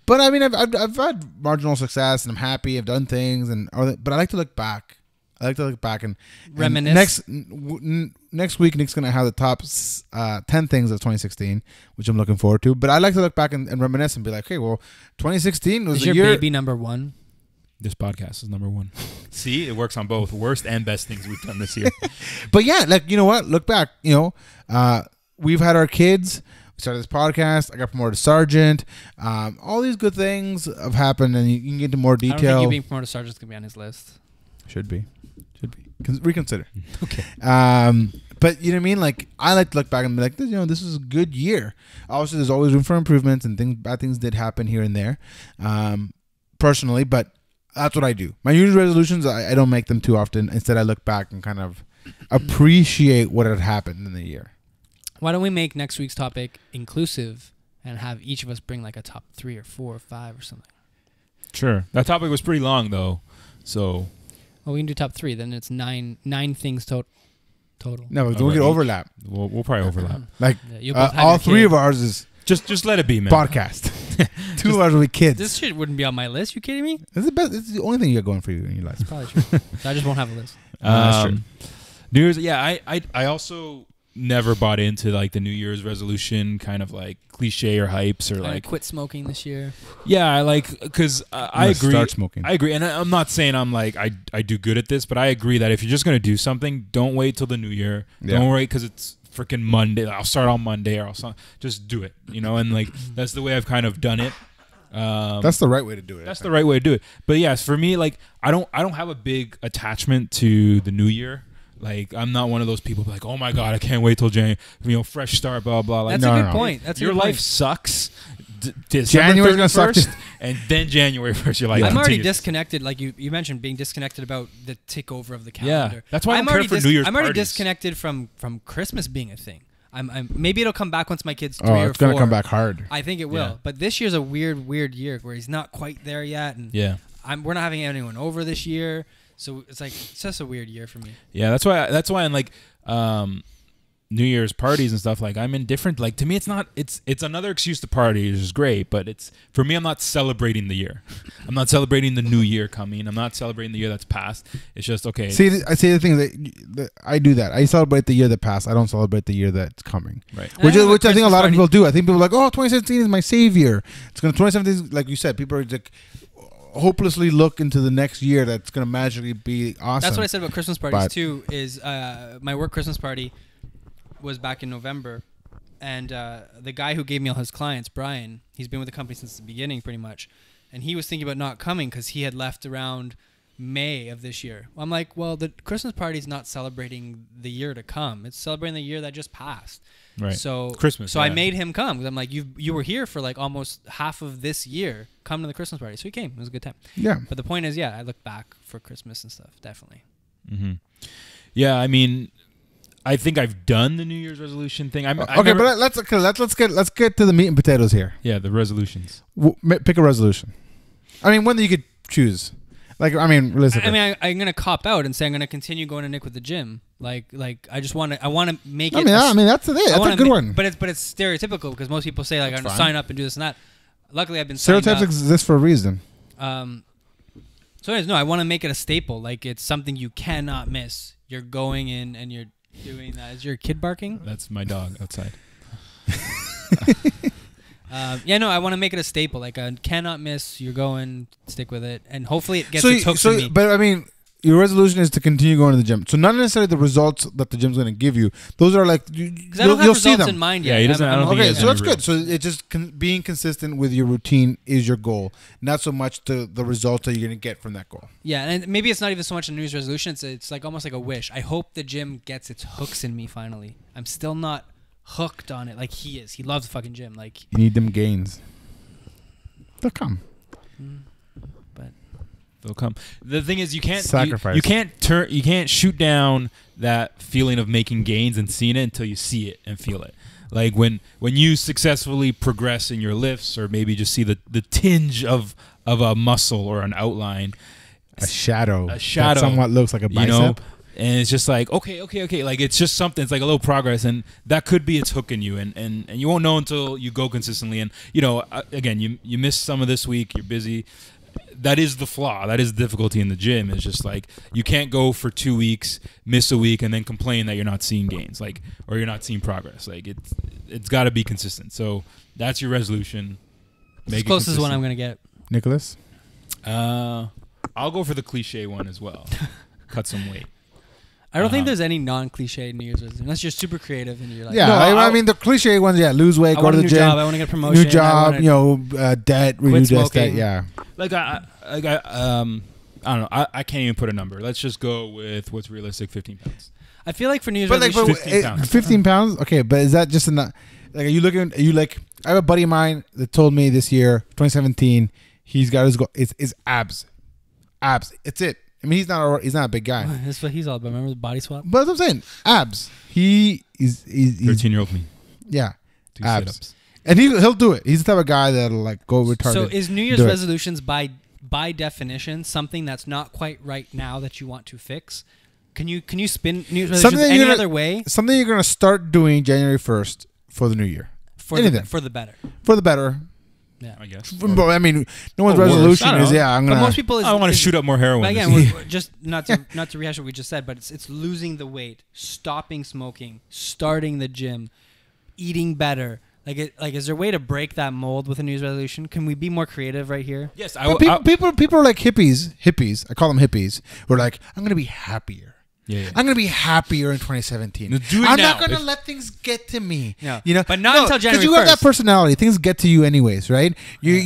But I mean, I've had marginal success, and I'm happy. I've done things, but I like to look back. I like to look back and reminisce. Next week, Nick's going to have the top 10 things of 2016, which I'm looking forward to. But I like to look back and reminisce and be like, hey, well, 2016 was the year. Is your baby number 1? This podcast is number 1. See, it works on both worst and best things we've done this year. But yeah, like, you know what? Look back. You know, we've had our kids. We started this podcast. I got promoted to sergeant. All these good things have happened, and you can get into more detail. I don't think you being promoted to sergeant is going to be on his list. Should be. Reconsider. Okay. But you know what I mean? Like, I like to look back and be like, you know, this is a good year. Obviously, there's always room for improvements, and bad things did happen here and there, personally, but that's what I do. My usual resolutions, I don't make them too often. Instead, I look back and kind of appreciate what had happened in the year. Why don't we make next week's topic inclusive and have each of us bring like a top 3 or 4 or 5 or something? Sure. That topic was pretty long, though, so... Well, we can do top 3. Then it's 9 things total. No, we'll get overlap. We'll probably overlap. Like all 3 of ours is just let it be, man. Podcast. 2 hours with kids. This shit wouldn't be on my list. You kidding me? This is the best. This is the only thing you got going for you in your life. It's probably true. So I just won't have a list. That's true. New Year's, yeah. I also never bought into like the New Year's resolution kind of like cliche or hypes or like quit smoking this year. Yeah, I like because I agree. Start smoking. I agree, and I'm not saying I'm like I do good at this, but I agree that if you're just gonna do something, don't wait till the New Year. Yeah. Don't wait because it's freaking Monday. I'll start on Monday or I'll start, just do it. You know, and like that's the way I've kind of done it. That's the right way to do it. That's the right way to do it. But yes, for me, like I don't have a big attachment to the New Year. Like I'm not one of those people like, oh my god, I can't wait till January, you know, fresh start, blah blah. Like, That's a good point. That's your life sucks. January's gonna suck, and then January 1st, you're like, I'm already disconnected. Like you mentioned, being disconnected about the takeover of the calendar. Yeah, that's why I'm already for New Year's. I'm already disconnected from Christmas being a thing. Maybe it'll come back once my kid's 3 or 4. Oh, it's gonna come back hard. I think it will. Yeah. But this year's a weird year where he's not quite there yet, and yeah, we're not having anyone over this year. So it's like it's just a weird year for me. Yeah, that's why in like New Year's parties and stuff, like I'm indifferent. Like to me, it's another excuse to party, which is great, but it's for me, I'm not celebrating the year. I'm not celebrating the new year coming. I'm not celebrating the year that's passed. It's just okay. See, I say the thing that I do that I celebrate the year that passed. I don't celebrate the year that's coming. Right. Which I think a lot of people do. I think people are like, oh, 2017 is my savior. It's gonna 2017, like you said, people are like. Hopelessly look into the next year that's going to magically be awesome. That's what I said about Christmas parties too, is my work Christmas party was back in November, and the guy who gave me all his clients, Brian, he's been with the company since the beginning pretty much, and he was thinking about not coming because he had left around May of this year. I'm like, well, the Christmas party's not celebrating the year to come. It's celebrating the year that just passed. Right. So Christmas. So yeah. I made him come because I'm like, you were here for like almost half of this year. Come to the Christmas party. So he came. It was a good time. Yeah. But the point is, yeah, I look back for Christmas and stuff. Definitely. Mm-hmm. Yeah, I mean, I think I've done the New Year's resolution thing. Okay, but let's get to the meat and potatoes here. Yeah, the resolutions. Pick a resolution. I mean, one that you could choose. Like, I mean, realistically. I mean, I'm gonna cop out and say I'm gonna continue going to Nick with the gym. Like I just want to. I want to make it. I mean, that's the thing. That's a good one. But it's stereotypical because most people say like I'm gonna sign up and do this and that. Luckily, I've been signed up. Stereotypes exist for a reason. So anyways, no, I want to make it a staple. Like it's something you cannot miss. You're going in and you're doing that. Is your kid barking? That's my dog outside. Yeah, no, I want to make it a staple. Like I cannot miss. You're going. Stick with it, and hopefully it gets its hooks in me. But I mean. Your resolution is to continue going to the gym. So not necessarily the results that the gym's going to give you. Those are like you'll see them in mind yet. Yeah, he doesn't. Okay, so that's good. So it's just being consistent with your routine is your goal, not so much the results that you're going to get from that goal. Yeah, and maybe it's not even so much a New Year's resolution. It's like almost like a wish. I hope the gym gets its hooks in me finally. I'm still not hooked on it like he is. He loves the fucking gym. Like you need them gains. They'll come. They'll come. The thing is, you can't sacrifice. You can't shoot down that feeling of making gains and seeing it until you see it and feel it. Like when you successfully progress in your lifts, or maybe just see the tinge of a muscle or an outline, a shadow that somewhat looks like a bicep. You know? And it's just like okay. Like it's just something. It's like a little progress, and that could be its hook in you, and you won't know until you go consistently. And you know, again, you missed some of this week. You're busy. That is the flaw. That is the difficulty in the gym. It's just like you can't go for 2 weeks, miss a week, and then complain that you're not seeing gains, like, or you're not seeing progress. Like it's got to be consistent. So that's your resolution. Make it closest one I'm gonna get. Nicholas, I'll go for the cliche one as well. Cut some weight. I don't think there's any non-cliche New Year's resolution unless you're super creative and you're like, yeah. No, I mean the cliche ones, yeah. Lose weight, go to the gym. Job, I want to get a promotion. New job, you know, debt, renew debt, yeah. Like I don't know. I can't even put a number. Let's just go with what's realistic, 15 pounds. I feel like for New Year's resolution, 15 pounds. 15 pounds, okay. But is that just enough? Like, are you looking? Are you like? I have a buddy of mine that told me this year, 2017, he's got his goal. It's abs. It's it. I mean, he's not a big guy. That's what he's all about. Remember the body swap? But that's what I'm saying. Abs. He is 13-year-old me. Yeah. Do abs. Sit-ups. And he'll do it. He's the type of guy that'll like go retarded. So is New Year's resolutions by definition something that's not quite right now that you want to fix? Can you spin New Year's resolutions any other way? Something you're gonna start doing January 1st for the new year. For the better. Yeah, I guess. But I mean, no one's resolution is I'm gonna. But most people, I want to shoot up more heroin. But again, we're just not to rehash what we just said, but it's losing the weight, stopping smoking, starting the gym, eating better. Like, is there a way to break that mold with a New Year's resolution? Can we be more creative right here? Yes, people are like hippies. I call them hippies. Who are like, I'm gonna be happier. Yeah, yeah. I'm gonna be happier in 2017. I'm not gonna let things get to me. No. You know, but not until January 1st. Because you have that personality. Things get to you anyways, right? You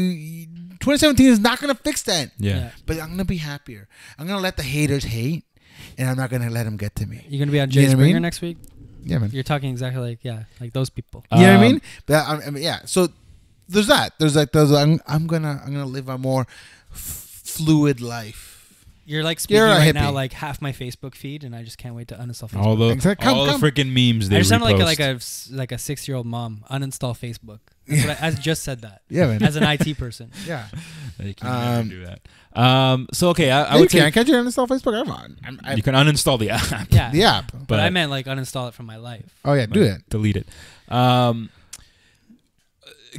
2017 is not gonna fix that. Yeah. But I'm gonna be happier. I'm gonna let the haters hate, and I'm not gonna let them get to me. You're gonna be on Jay Springer next week. Yeah, man. You're talking exactly like those people. You know what I mean? But I mean, yeah. So there's that. There's like those. I'm gonna live a more fluid life. You're like speaking right now, like half my Facebook feed, and I just can't wait to uninstall Facebook. All the freaking memes. I just sound like a 6-year-old mom. Uninstall Facebook. I just said that. Yeah, man. As an IT person. Yeah. You can do that. So okay, I would say, can't you uninstall Facebook? You can uninstall the app. Yeah. The app. But I meant like uninstall it from my life. Oh yeah, do it. Delete it.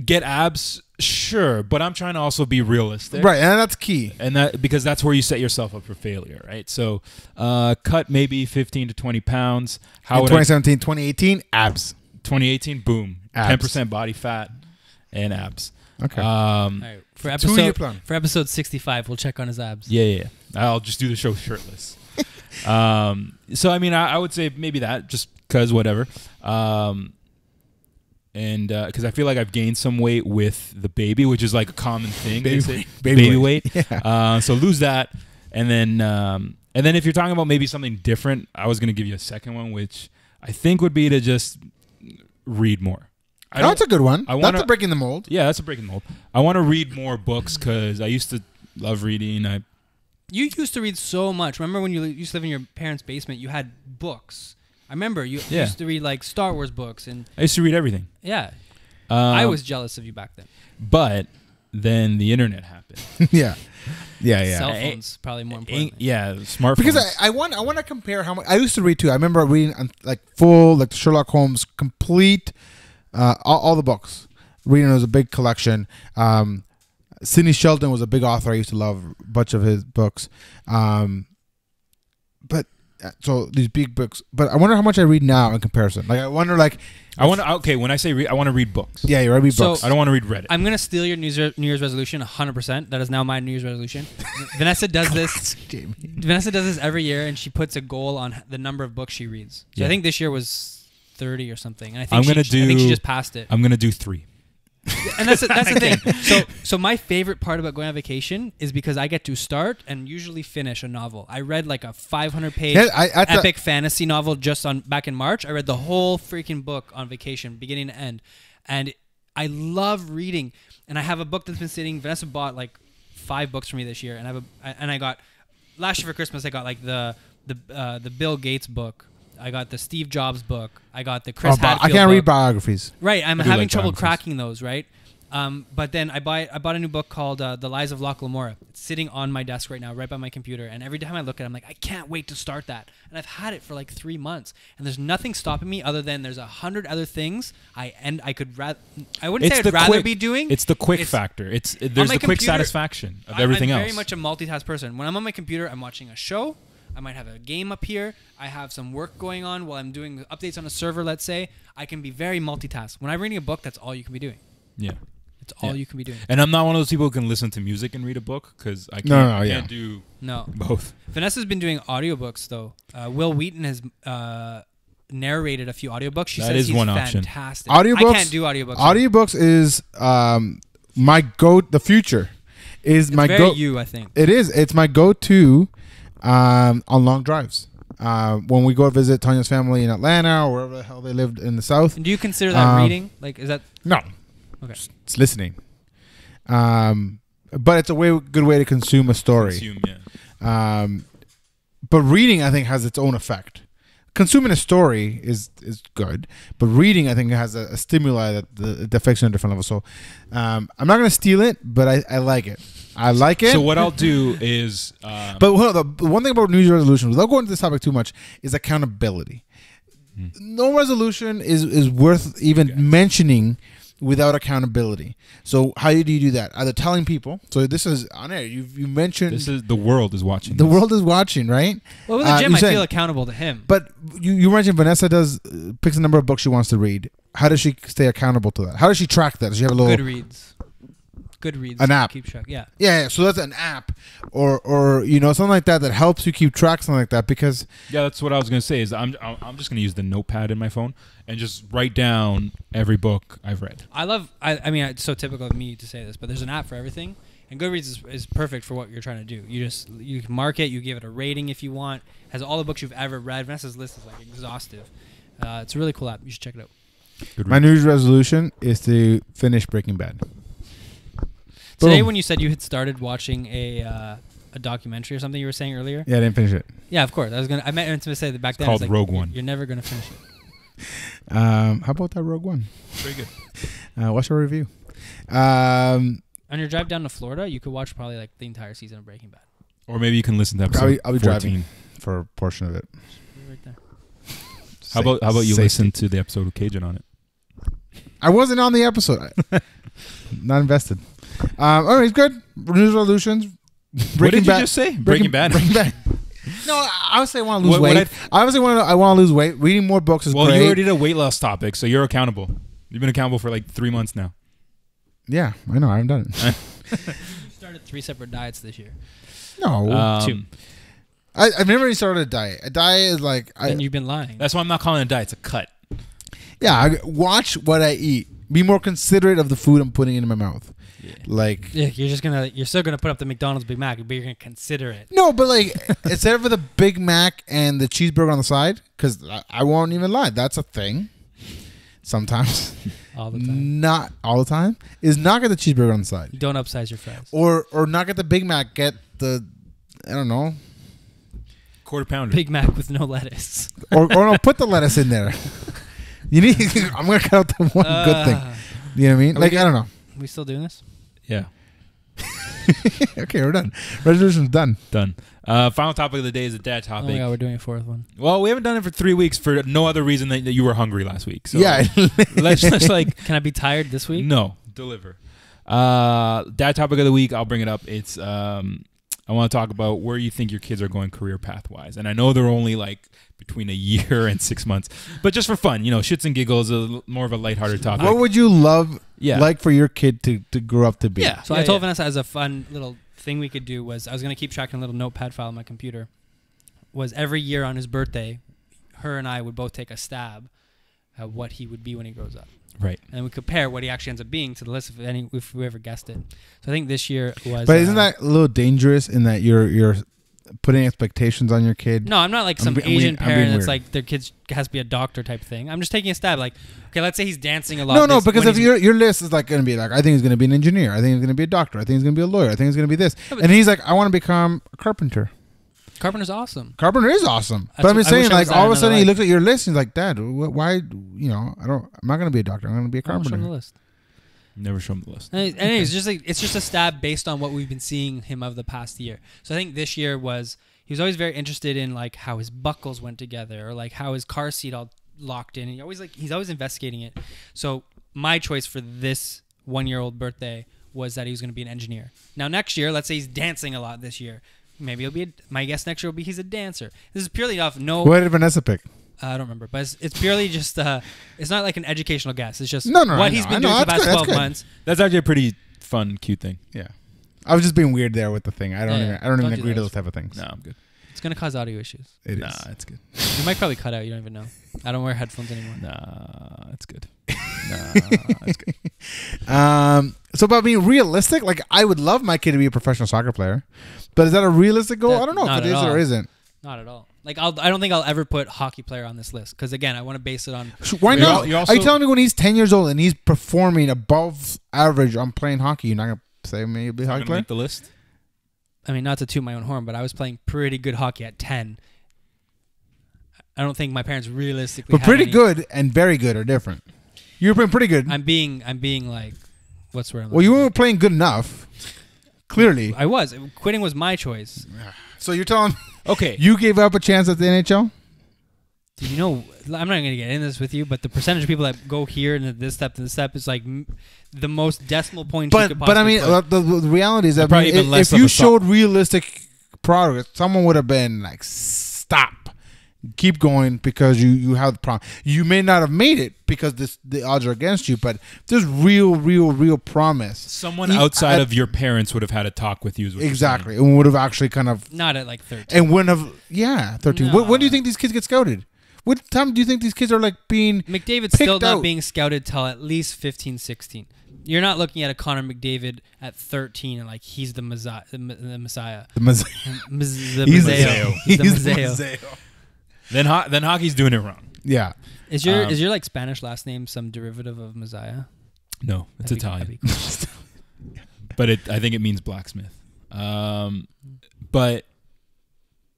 Get abs, sure, but I'm trying to also be realistic, right? And that's key, and because that's where you set yourself up for failure, right? So, cut maybe 15 to 20 pounds. How in 2017, 2018, abs. 2018, boom, 10% body fat and abs. Okay. All right. For episode 65, we'll check on his abs. Yeah. I'll just do the show shirtless. So I mean, I would say maybe that just because whatever. And because I feel like I've gained some weight with the baby, which is like a common thing. Baby weight. Yeah. So lose that, and then if you're talking about maybe something different, I was gonna give you a second one, which I think would be to just read more. That's a good one. That's a breaking the mold. Yeah, that's a breaking the mold. I want to read more books because I used to love reading. You used to read so much. Remember when you used to live in your parents' basement? You had books. I remember you used to read like Star Wars books, and I used to read everything. Yeah, I was jealous of you back then. But then the internet happened. Yeah. Cell phones probably more important. Yeah, smartphones. Because I want to compare how much I used to read too. I remember reading like Sherlock Holmes complete, all the books. Reading was a big collection. Sidney Sheldon was a big author. I used to love a bunch of his books, but. So these big books, but I wonder how much I read now in comparison. Like I wonder, when I say read, I want to read books. Yeah, you want to read books. I don't want to read Reddit. I'm gonna steal your New Year's resolution 100%. That is now my New Year's resolution. Vanessa does this. Vanessa does this every year, and she puts a goal on the number of books she reads. So I think this year was 30 or something, and I think she just passed it. I'm gonna do 3. And that's the thing. So my favorite part about going on vacation is because I get to start and usually finish a novel. I read like a 500-page epic fantasy novel just back in March. I read the whole freaking book on vacation, beginning to end, and I love reading. And I have a book that's been sitting. Vanessa bought like 5 books for me this year, and I got last year for Christmas. I got like the Bill Gates book. I got the Steve Jobs book. I got the Chris Hadfield book. I can't read biographies. Right, I'm having trouble cracking those, right? But then I bought a new book called The Lies of Locke Lamora. It's sitting on my desk right now, right by my computer. And every time I look at it, I'm like, I can't wait to start that. And I've had it for like 3 months. And there's nothing stopping me other than there's 100 other things I wouldn't say I'd rather be doing. It's the quick factor. There's the quick satisfaction of everything else. I'm very much a multitask person. When I'm on my computer, I'm watching a show. I might have a game up here. I have some work going on while I'm doing updates on a server, let's say. I can be very multitask. When I'm reading a book, that's all you can be doing. Yeah. It's all you can be doing. And I'm not one of those people who can listen to music and read a book because I can't, I can't do both. Vanessa's been doing audiobooks, though. Will Wheaton has narrated a few audiobooks. She says he's fantastic. Audiobooks, I can't do audiobooks. Audiobooks is my go-to. The future is my go-to. I think. It is. It's my go-to. On long drives, when we go visit Tanya's family in Atlanta or wherever the hell they lived in the South. And do you consider that reading? Like, is that no? Okay, it's listening. But it's a good way to consume a story. But reading, I think, has its own effect. Consuming a story is good, but reading, I think, has a stimuli that affects on a different level. So, I'm not gonna steal it, but I like it. I like it. So what I'll do is... but the one thing about New Year's resolution, without going into this topic too much, is accountability. No resolution is worth even mentioning without accountability. So how do you do that? Either telling people. So this is on air. You mentioned this is the world is watching. The world is watching, right? Well, with the Jim, I feel accountable to him. But you mentioned Vanessa picks a number of books she wants to read. How does she stay accountable to that? How does she track that? Does she have a little Goodreads, an app? Keep track. Yeah. Yeah. So that's an app, or you know, something like that helps you keep track, something like that. Because yeah, that's what I was gonna say. Is I'm just gonna use the notepad in my phone and just write down every book I've read. I mean, it's so typical of me to say this, but there's an app for everything, and Goodreads is perfect for what you're trying to do. You can mark it. You give it a rating if you want. It has all the books you've ever read. Vanessa's list is like exhaustive. It's a really cool app. You should check it out. Goodreads. My New Year's resolution is to finish Breaking Bad. Today, when you said you had started watching a documentary or something, you were saying earlier. Yeah, I didn't finish it. Yeah, of course. I meant to say that back then. It's called Rogue One. You're never gonna finish it. How about that Rogue One? Pretty good. Watch our review. On your drive down to Florida, you could watch probably like the entire season of Breaking Bad. Or maybe you can listen to episode. I'll be driving for a portion of it. Right there. How about you listen to the episode with Cajun on it? I wasn't on the episode. Not invested. All right, good. New resolutions. What did you just say? Breaking Bad. Breaking Bad. No, I would say I want to lose weight. I want to lose weight. Reading more books is great. Well, you already did a weight loss topic, so you're accountable. You've been accountable for like 3 months now. Yeah, I know. I haven't done it. You started 3 separate diets this year. No, 2. I've never even started a diet. A diet is like... Then you've been lying. That's why I'm not calling it a diet. It's a cut. Yeah, watch what I eat. Be more considerate of the food I'm putting into my mouth. Yeah. Like, yeah, you're still gonna put up the McDonald's Big Mac, but you're gonna consider it. No, but like, instead of the Big Mac and the cheeseburger on the side, because I won't even lie, that's a thing. Sometimes, all the time, not all the time, is not get the cheeseburger on the side. You don't upsize your fries. Or not get the Big Mac. Get the, I don't know, quarter pounder Big Mac with no lettuce. or no, put the lettuce in there. You need. I'm gonna cut out the one good thing. You know what I mean? Like, I don't know. Are we still doing this? Yeah. Okay, we're done. Resolution's done. Done. Final topic of the day is a dad topic. Oh my God, we're doing a 4th one. Well, we haven't done it for 3 weeks for no other reason that you were hungry last week. So yeah. let's like. Can I be tired this week? No. Deliver. Dad topic of the week. I'll bring it up. It's I want to talk about where you think your kids are going career path-wise. And I know they're only like between a year and 6 months. But just for fun, you know, shits and giggles, more of a lighthearted topic. What would you love like for your kid to grow up to be? Yeah. So I told Vanessa as a fun little thing we could do was I was going to keep tracking a little notepad file on my computer. Was every year on his birthday, her and I would both take a stab at what he would be when he grows up. Right. And then we compare what he actually ends up being to the list if we ever guessed it. So I think this year was... But isn't that a little dangerous in that you're putting expectations on your kid? No, I'm not like some Asian parent that's like their kid has to be a doctor type thing. I'm just taking a stab. Like, okay, let's say he's dancing a lot. No, because if your list is like going to be like, I think he's going to be an engineer. I think he's going to be a doctor. I think he's going to be a lawyer. I think he's going to be this. Yeah, and he's like, I want to become a carpenter. Carpenter's awesome. Carpenter is awesome. That's but I'm just saying, like, all of a sudden he looks at your list and he's like, Dad, why, you know, I'm not going to be a doctor. I'm going to be a carpenter. Show the list. Never show him the list. And okay. It's just like, it's just a stab based on what we've been seeing him of the past year. So I think this year was, he was always very interested in like how his buckles went together or like how his car seat all locked in. And he's always investigating it. So my choice for this 1-year-old birthday was that he was going to be an engineer. Now next year, let's say he's dancing a lot this year. Maybe he'll be. My guess next year will be he's a dancer. This is purely off. No. What did Vanessa pick? I don't remember, but it's purely just. It's not like an educational guess. It's just what he's been doing for the past 12 months. That's actually a pretty fun, cute thing. Yeah, I was just being weird there with the thing. I don't even agree to those type of things. No, I'm good. It's gonna cause audio issues. It is. Nah, it's good. You might probably cut out. You don't even know. I don't wear headphones anymore. Nah, it's good. It's good. So about being realistic, like I would love my kid to be a professional soccer player, but is that a realistic goal? I don't know if it is or isn't. Not at all. Like I don't think I'll ever put hockey player on this list because again, I want to base it on. Why not? Are you telling me when he's 10 years old and he's performing above average on playing hockey, you're not gonna say maybe you'll be a hockey player? Make the list. I mean, not to toot my own horn, but I was playing pretty good hockey at 10. I don't think my parents realistically. But pretty good and very good are different. You're playing pretty good. I'm being like, what's where I'm. Well, you weren't playing good enough. Clearly, I was. Quitting was my choice. So you're telling me, okay, you gave up a chance at the NHL? Did you know, I'm not going to get into this with you, but the percentage of people that go here and this step is like the most decimal point you could possibly put. But I mean, the reality is that if you showed realistic progress, someone would have been like, stop, keep going, because you have the problem. You may not have made it because the odds are against you, but there's real promise. Someone outside of your parents would have had a talk with you. Exactly. And would have actually kind of... Not at like 13. And wouldn't have... Yeah, 13. No. When do you think these kids get scouted? What time do you think these kids are like being McDavid's still not out being scouted till at least 15, 16. You're not looking at a Connor McDavid at 13 and like he's the Messiah. He's the Mazzello. Then hockey's doing it wrong. Yeah. Is your like Spanish last name some derivative of Messiah? No, it's Italian. Cool. But I think it means blacksmith. But.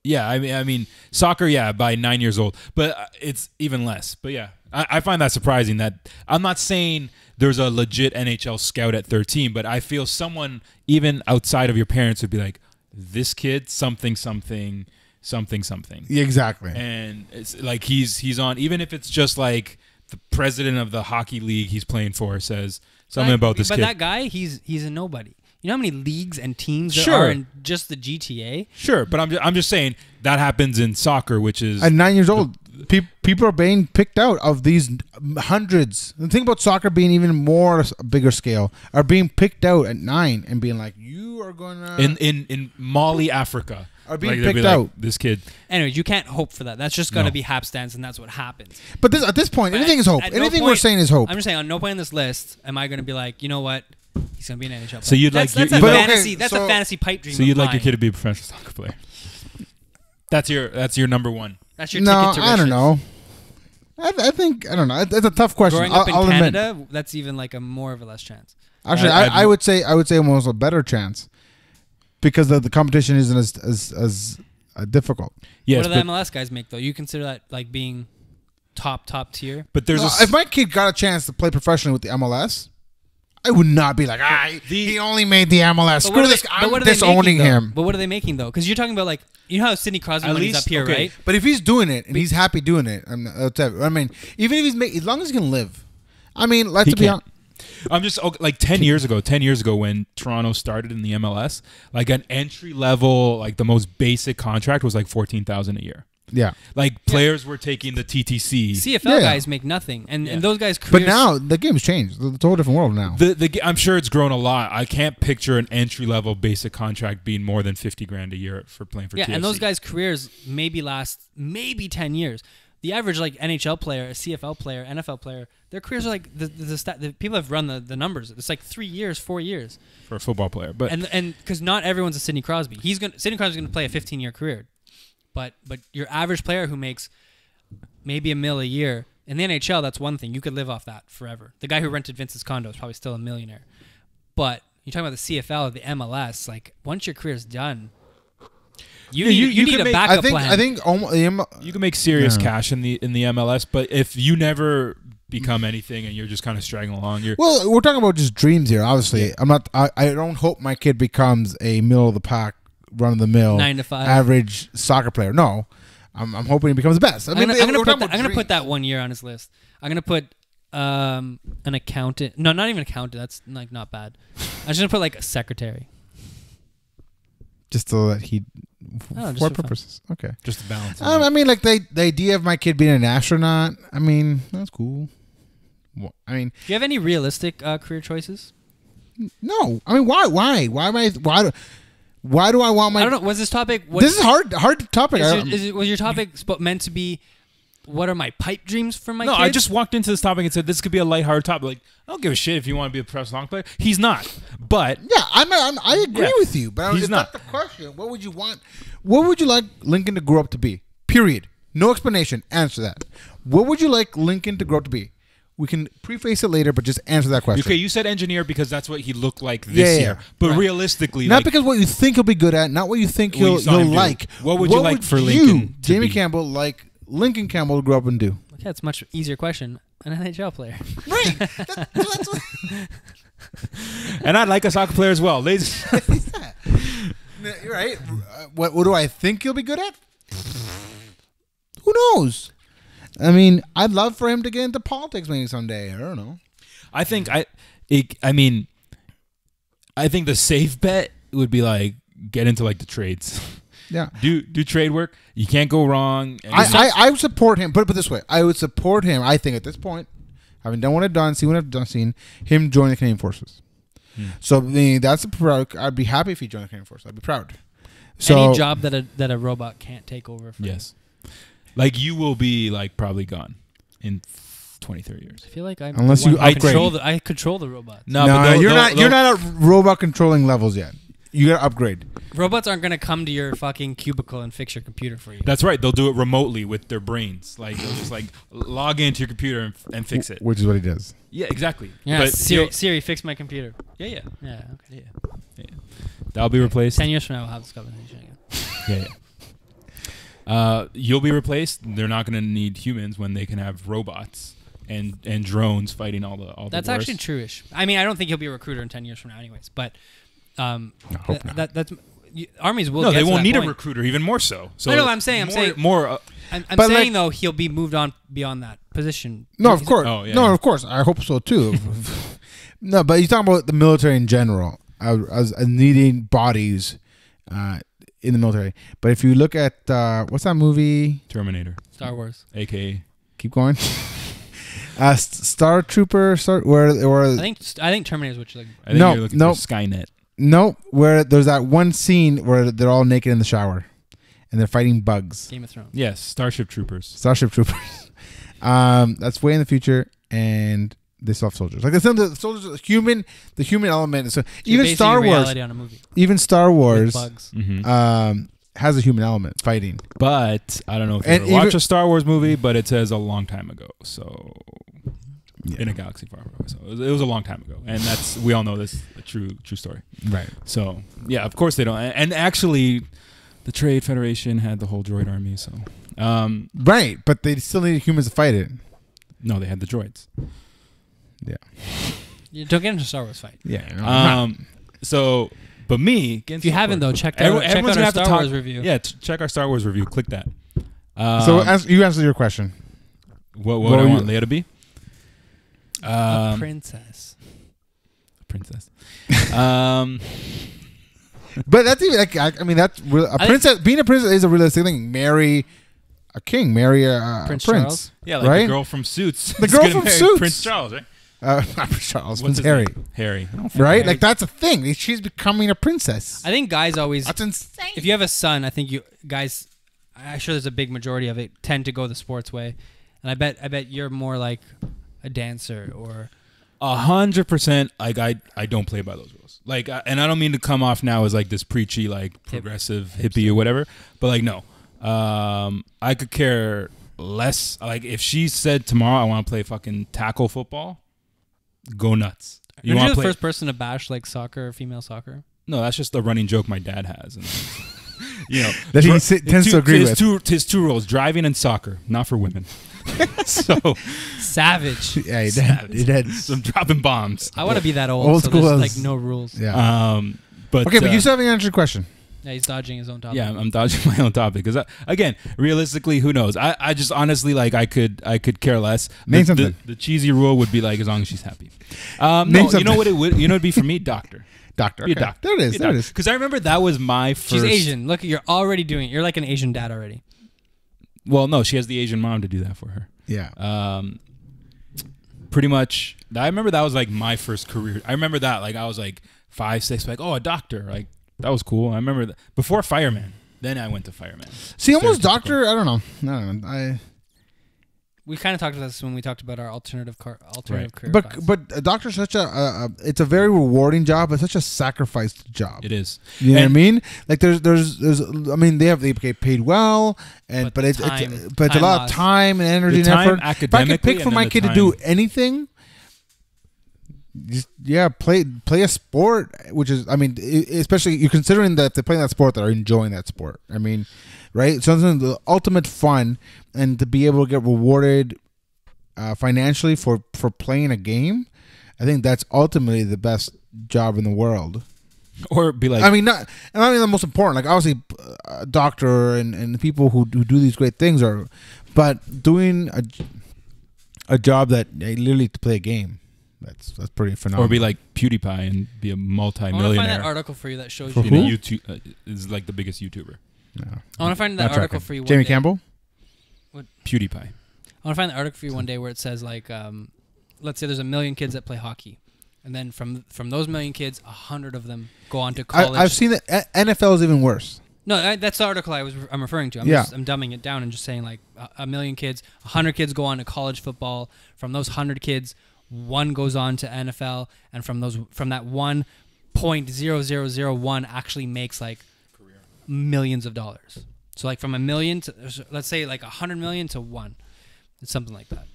Yeah, I mean, soccer, yeah, by 9 years old. But it's even less. But yeah, I find that surprising that I'm not saying there's a legit NHL scout at 13, but I feel someone even outside of your parents would be like, this kid, something. Yeah, exactly. And it's like he's on, even if it's just like the president of the hockey league he's playing for says something about this kid. But that guy, he's a nobody. You know how many leagues and teams there are in just the GTA? Sure, but I'm just saying that happens in soccer, which is... At 9 years old, people are being picked out of these hundreds. The thing about soccer being even more bigger scale are being picked out at 9 and being like, you are going to... In Mali, Africa. Are being picked out. This kid. Anyways, you can't hope for that. That's just going to be hapstance, and that's what happens. But at this point, anything is hope. Anything we're saying is hope. I'm just saying, on no point in this list am I going to be like, you know what? He's gonna be an NHL player. So that's a fantasy pipe dream. So you'd like your kid to be a professional soccer player. That's your number one. That's your ticket to riches. I don't know. I think I don't know. It's a tough question. Growing up in Canada, admit, that's even like a more of a less chance. Actually, I would say almost a better chance because the competition isn't as difficult. Yes, what do the MLS guys make though? You consider that like being top tier? But there's if my kid got a chance to play professionally with the MLS. I would not be like, he only made the MLS. Screw this. I'm disowning him. But what are they making, though? Because you're talking about, like, you know how Sidney Crosby money's up here, right? But if he's doing it, and he's happy doing it, I mean, even if he's making, as long as he can live. I mean, let's be honest. I'm just, like, 10 years ago when Toronto started in the MLS, like, an entry level, like, the most basic contract was, like, $14,000 a year. Yeah, like players were taking the TTC. CFL guys make nothing, and those guys. But now the game's changed; it's a whole different world now. I'm sure it's grown a lot. I can't picture an entry level basic contract being more than $50,000 a year for playing for. Yeah, TFC. And those guys' careers maybe last 10 years. The average like NHL player, a CFL player, NFL player, their careers are like the people have run the numbers. It's like 3 years, 4 years for a football player. But and because not everyone's a Sidney Crosby. Sidney Crosby's gonna play a 15-year career. But your average player who makes maybe $1 million a year in the NHL, that's one thing. You could live off that forever. The guy who rented Vince's condo is probably still a millionaire. But you're talking about the CFL or the MLS. Like once your career's done, you need a backup plan. I think you can make serious cash in the MLS. But if you never become anything and you're just kind of straggling along, well, we're talking about just dreams here. Obviously, I don't hope my kid becomes a middle of the pack. Run-of-the-mill 9-to-5 average soccer player. No, I'm hoping he becomes the best. I mean, I'm gonna put that 1 year on his list. I'm gonna put an accountant. No, not even accountant. That's like not bad. I'm just gonna put like a secretary. Just so that he, for purposes, okay. Just to balance. I mean, like the idea of my kid being an astronaut. I mean, that's cool. Well, I mean, do you have any realistic career choices? No. I mean, why do I want my... I don't know. Was this topic... This is hard topic. Was your topic meant to be, what are my pipe dreams for my kids? No, I just walked into this topic and said, this could be a lighthearted topic. Like, I don't give a shit if you want to be a professional hockey player. He's not. But... Yeah, I agree with you. But it's not the question. What would you want? What would you like Lincoln to grow up to be? Period. No explanation. Answer that. What would you like Lincoln to grow up to be? We can preface it later, but just answer that question. Okay, you said engineer because that's what he looked like this year. But realistically... Not because what you think he'll be good at, not what you think you'll like. What would you like for Lincoln Jamie Campbell, like Lincoln Campbell, to grow up and do? Okay, that's a much easier question. An NHL player. Right! That's what... And I'd like a soccer player as well. Ladies. You're right. What do I think you'll be good at? Who knows? I mean, I'd love for him to get into politics maybe someday. I don't know. I think the safe bet would be like get into like the trades. Yeah. Do trade work. You can't go wrong. I would support him. Put it this way. I would support him, I think, at this point, having done what I've done, seen what I've done, him join the Canadian Forces. Hmm. So that's a proud. I'd be happy if he joined the Canadian Forces. I'd be proud. So, any job that a robot can't take over for you. Like you will be like probably gone in 20-30 years. I feel like I'm unless you upgrade. I control the robots. No, but you're not at robot controlling levels yet. You gotta upgrade. Robots aren't gonna come to your fucking cubicle and fix your computer for you. That's right. They'll do it remotely with their brains. Like they'll just like log into your computer and fix it. Which is what he does. Yeah, exactly. Yeah, but Siri, fix my computer. Yeah, yeah, yeah. Okay, yeah. That'll be replaced. 10 years from now, we'll have this conversation again. Yeah. You'll be replaced. They're not gonna need humans when they can have robots and drones fighting all the. That's actually true-ish. I mean, I don't think he'll be a recruiter in 10 years from now, anyways, but. I hope not. Armies will. No, they won't need a recruiter. Even more so. So no, I'm saying more. I'm saying though, he'll be moved on beyond that position. No, of course. Oh, yeah. No, of course. I hope so too. No, but you're talking about the military in general as needing bodies in the military. But if you look at what's that movie? Terminator. Star Wars. AKA. Keep going. Star Trooper. I think Terminator is what you're looking for. I think you're looking for Skynet. Nope, where there's that one scene where they're all naked in the shower and they're fighting bugs. Game of Thrones. Yes, Starship Troopers. Starship Troopers. That's way in the future and they still have soldiers. Like the soldiers are the human element. So even Star Wars on a movie. Even Star Wars bugs. Has a human element fighting. But I don't know if you ever watch a Star Wars movie, but it says a long time ago. So yeah. In a galaxy far away, so it was a long time ago, and that's we all know this a true story, right? So yeah, of course they don't. And actually, the Trade Federation had the whole droid army, so right, but they still needed humans to fight it. No, they had the droids. Yeah, you don't get into a Star Wars fight. Yeah, so but me, if you haven't though, check out our Star Wars review. Yeah, check our Star Wars review. Click that. So you answer your question. What do I want Leia to be? A princess. A princess. But that's even like I mean that's a princess. Being a princess is a realistic thing. Marry a king. Marry a prince. Charles. Yeah, like the girl from Suits. The girl from Suits. Prince Charles, right? Not Prince Charles. What's his Harry. Name? Harry. Right? Harry. Like that's a thing. She's becoming a princess. I think guys always. That's insane. If you have a son, I think you guys. I'm sure there's a big majority of it tend to go the sports way, and I bet you're more like. A dancer or 100%. Like I don't play by those rules. Like, and I don't mean to come off now as like this preachy, like progressive hippie or whatever. But like, no, I could care less. Like, if she said tomorrow I want to play fucking tackle football, go nuts. You want to play? The first person to bash like soccer, female soccer? No, that's just the running joke my dad has. And, you know, that he tends to agree with. His two rules: driving and soccer, not for women. So savage. Yeah, it had some dropping bombs. I want to be that old so school. Like no rules. Yeah. But okay, but you still haven't answered your question. Yeah, he's dodging his own topic. Yeah, I'm dodging my own topic because again, realistically, who knows? I just honestly like I could care less. The cheesy rule would be like as long as she's happy. No, you know what it would? You know it'd be for me, doctor. Doctor. Okay. Be a doctor. There it is. Be a doctor. There it is. Because I remember that was my first. She's Asian. Look, you're already doing it. You're like an Asian dad already. Well, no, she has the Asian mom to do that for her. Yeah. Pretty much. I remember that was like my first career. I remember that. Like I was like 5, 6, like, oh, a doctor. Like that was cool. I remember that. Before fireman. Then I went to fireman. See, almost doctor. I don't know. No, we kind of talked about this when we talked about our alternative career. But a doctor's such a it's a very rewarding job, but such a sacrificed job. It is. You know what I mean? Like there's I mean they get paid well, and but it's a lot of time and energy and effort. If I could pick for my kid to do anything, just, yeah, play a sport, which is I mean especially you're considering that they're playing that sport that are enjoying that sport. I mean. Right, so the ultimate fun, and to be able to get rewarded financially for playing a game, I think that's ultimately the best job in the world. Or be like, I mean, not, and I mean the most important. Like obviously, a doctor and the people who do these great things are But doing a job that I literally to play a game, that's pretty phenomenal. Or be like PewDiePie and be a multi-millionaire. I want to find that article for you that shows for you. Who? YouTube is like the biggest YouTuber. No, I want to find that article for you. Jamie Campbell? What? PewDiePie. I want to find the article for you one day where it says like, let's say there's 1 million kids that play hockey. And then from those 1 million kids, 100 of them go on to college. I've seen that. NFL is even worse. No, that's the article I'm referring to. I'm dumbing it down and just saying like 1 million kids, 100 kids go on to college football. From those 100 kids, one goes on to NFL, and from that 1.0001 actually makes like millions of dollars. So like from 1 million to let's say like 100 million to one, it's something like that.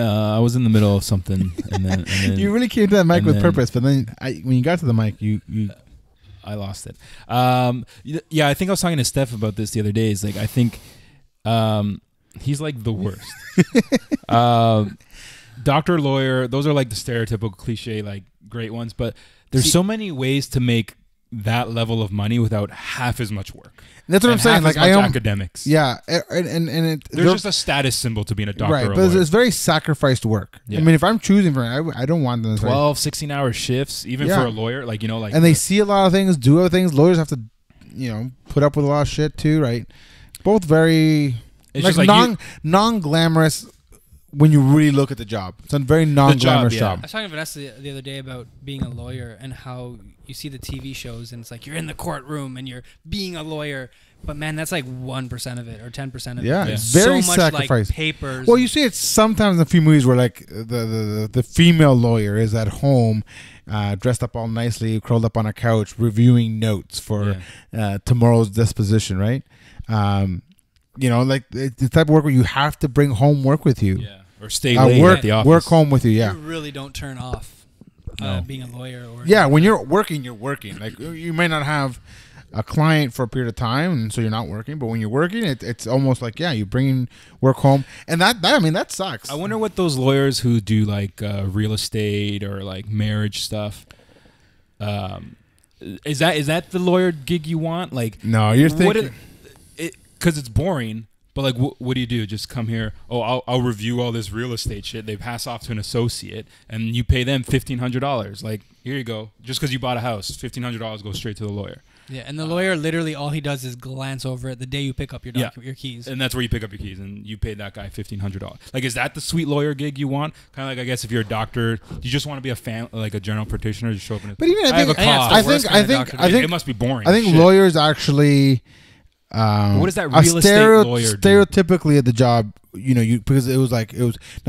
I was in the middle of something, and then you really came to that mic with purpose. But then when you got to the mic, I lost it. Yeah, I think I was talking to Steph about this the other day. It's like, I think he's like the worst. Doctor, lawyer, those are like the stereotypical cliche, like great ones. But there's so many ways to make that level of money without half as much work. That's what I'm saying. Like academics. Yeah, and there's just a status symbol to being a doctor. Right, but it's very sacrificed work. Yeah. I mean, if I'm choosing for, I don't want them 12, 16-hour shifts, even for a lawyer. Like and they see a lot of things, do other things. Lawyers have to, put up with a lot of shit too, right? Both very non-glamorous. When you really look at the job, it's a very non-glamorous job. I was talking to Vanessa the other day about being a lawyer and how you see the TV shows and it's like you're in the courtroom and you're being a lawyer, but man, that's like 1% of it or 10% of it. Yeah, it's very sacrificed. Like papers. Well, you see it sometimes in a few movies where like the female lawyer is at home, dressed up all nicely, curled up on a couch, reviewing notes for tomorrow's disposition, right? Like the type of work where you have to bring home work with you. Yeah. Or stay late at the office. Work home with you, yeah. You really don't turn off being a lawyer. Or when you're working, you're working. Like you may not have a client for a period of time, and so you're not working. But when you're working, it's almost like you're bringing work home, and that I mean that sucks. I wonder what those lawyers who do like real estate or like marriage stuff. Is that the lawyer gig you want? Like no, you're thinking because it's boring. But like, what do you do? Just come here. Oh, I'll review all this real estate shit. They pass off to an associate, and you pay them $1,500. Like, here you go. Just because you bought a house, $1,500 goes straight to the lawyer. Yeah, and the lawyer literally all he does is glance over it the day you pick up your keys. And that's where you pick up your keys, and you pay that guy $1,500. Like, is that the sweet lawyer gig you want? Kind of like, I guess if you're a doctor, you just want to be a general practitioner. Just show up and but even I have a cough. I think it must be boring. I think lawyers actually. What is that real estate lawyer stereotypically do? At the job, because it was not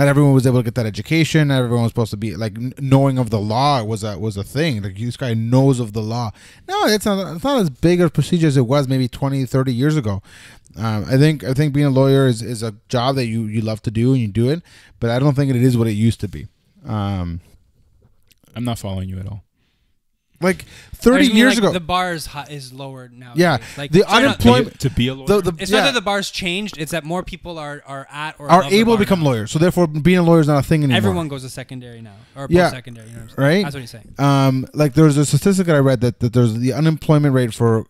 everyone was able to get that education. Not everyone was supposed to be like knowing of the law was a thing. Like this guy knows of the law. No, it's not as big a procedure as it was maybe 20, 30 years ago. I think being a lawyer is a job that you love to do and you do it, but I don't think it is what it used to be. I'm not following you at all. Like 30 years ago, the bar is lowered now. Yeah, like the unemployment to be a lawyer. It's not that the bar's changed; it's that more people are at or are able to become lawyers. So therefore, being a lawyer is not a thing anymore. Everyone goes to secondary now, or post-secondary. You know what I'm saying? Right? That's what he's saying. Like there's a statistic that I read that there's the unemployment rate for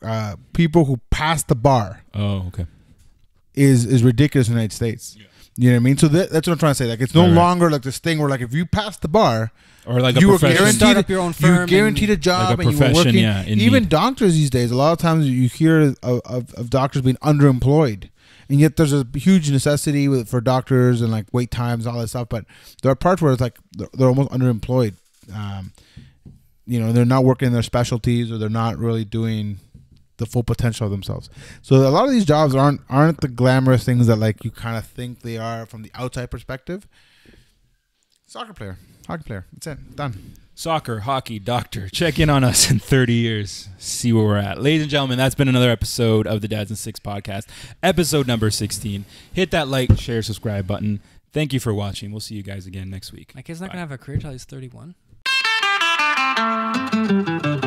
people who pass the bar. Oh, okay. Is ridiculous in the United States. Yeah. You know what I mean? So that's what I'm trying to say. Like it's no longer like this thing where like if you pass the bar, or like you were guaranteed up your own firm, you were guaranteed a job, like a profession, and you were working. Yeah, even doctors these days, a lot of times you hear of doctors being underemployed, and yet there's a huge necessity for doctors and like wait times and all that stuff. But there are parts where it's like they're almost underemployed. They're not working in their specialties, or they're not really doing the full potential of themselves. So a lot of these jobs aren't the glamorous things that like you kind of think they are from the outside perspective. Soccer player, hockey player, that's it, done. Soccer, hockey, doctor. Check in on us in 30 years, see where we're at. Ladies and gentlemen, that's been another episode of the Dads and Six Podcast, episode number 16. Hit that like, share, subscribe button. Thank you for watching. We'll see you guys again next week. My kid's not going to have a career till he's 31.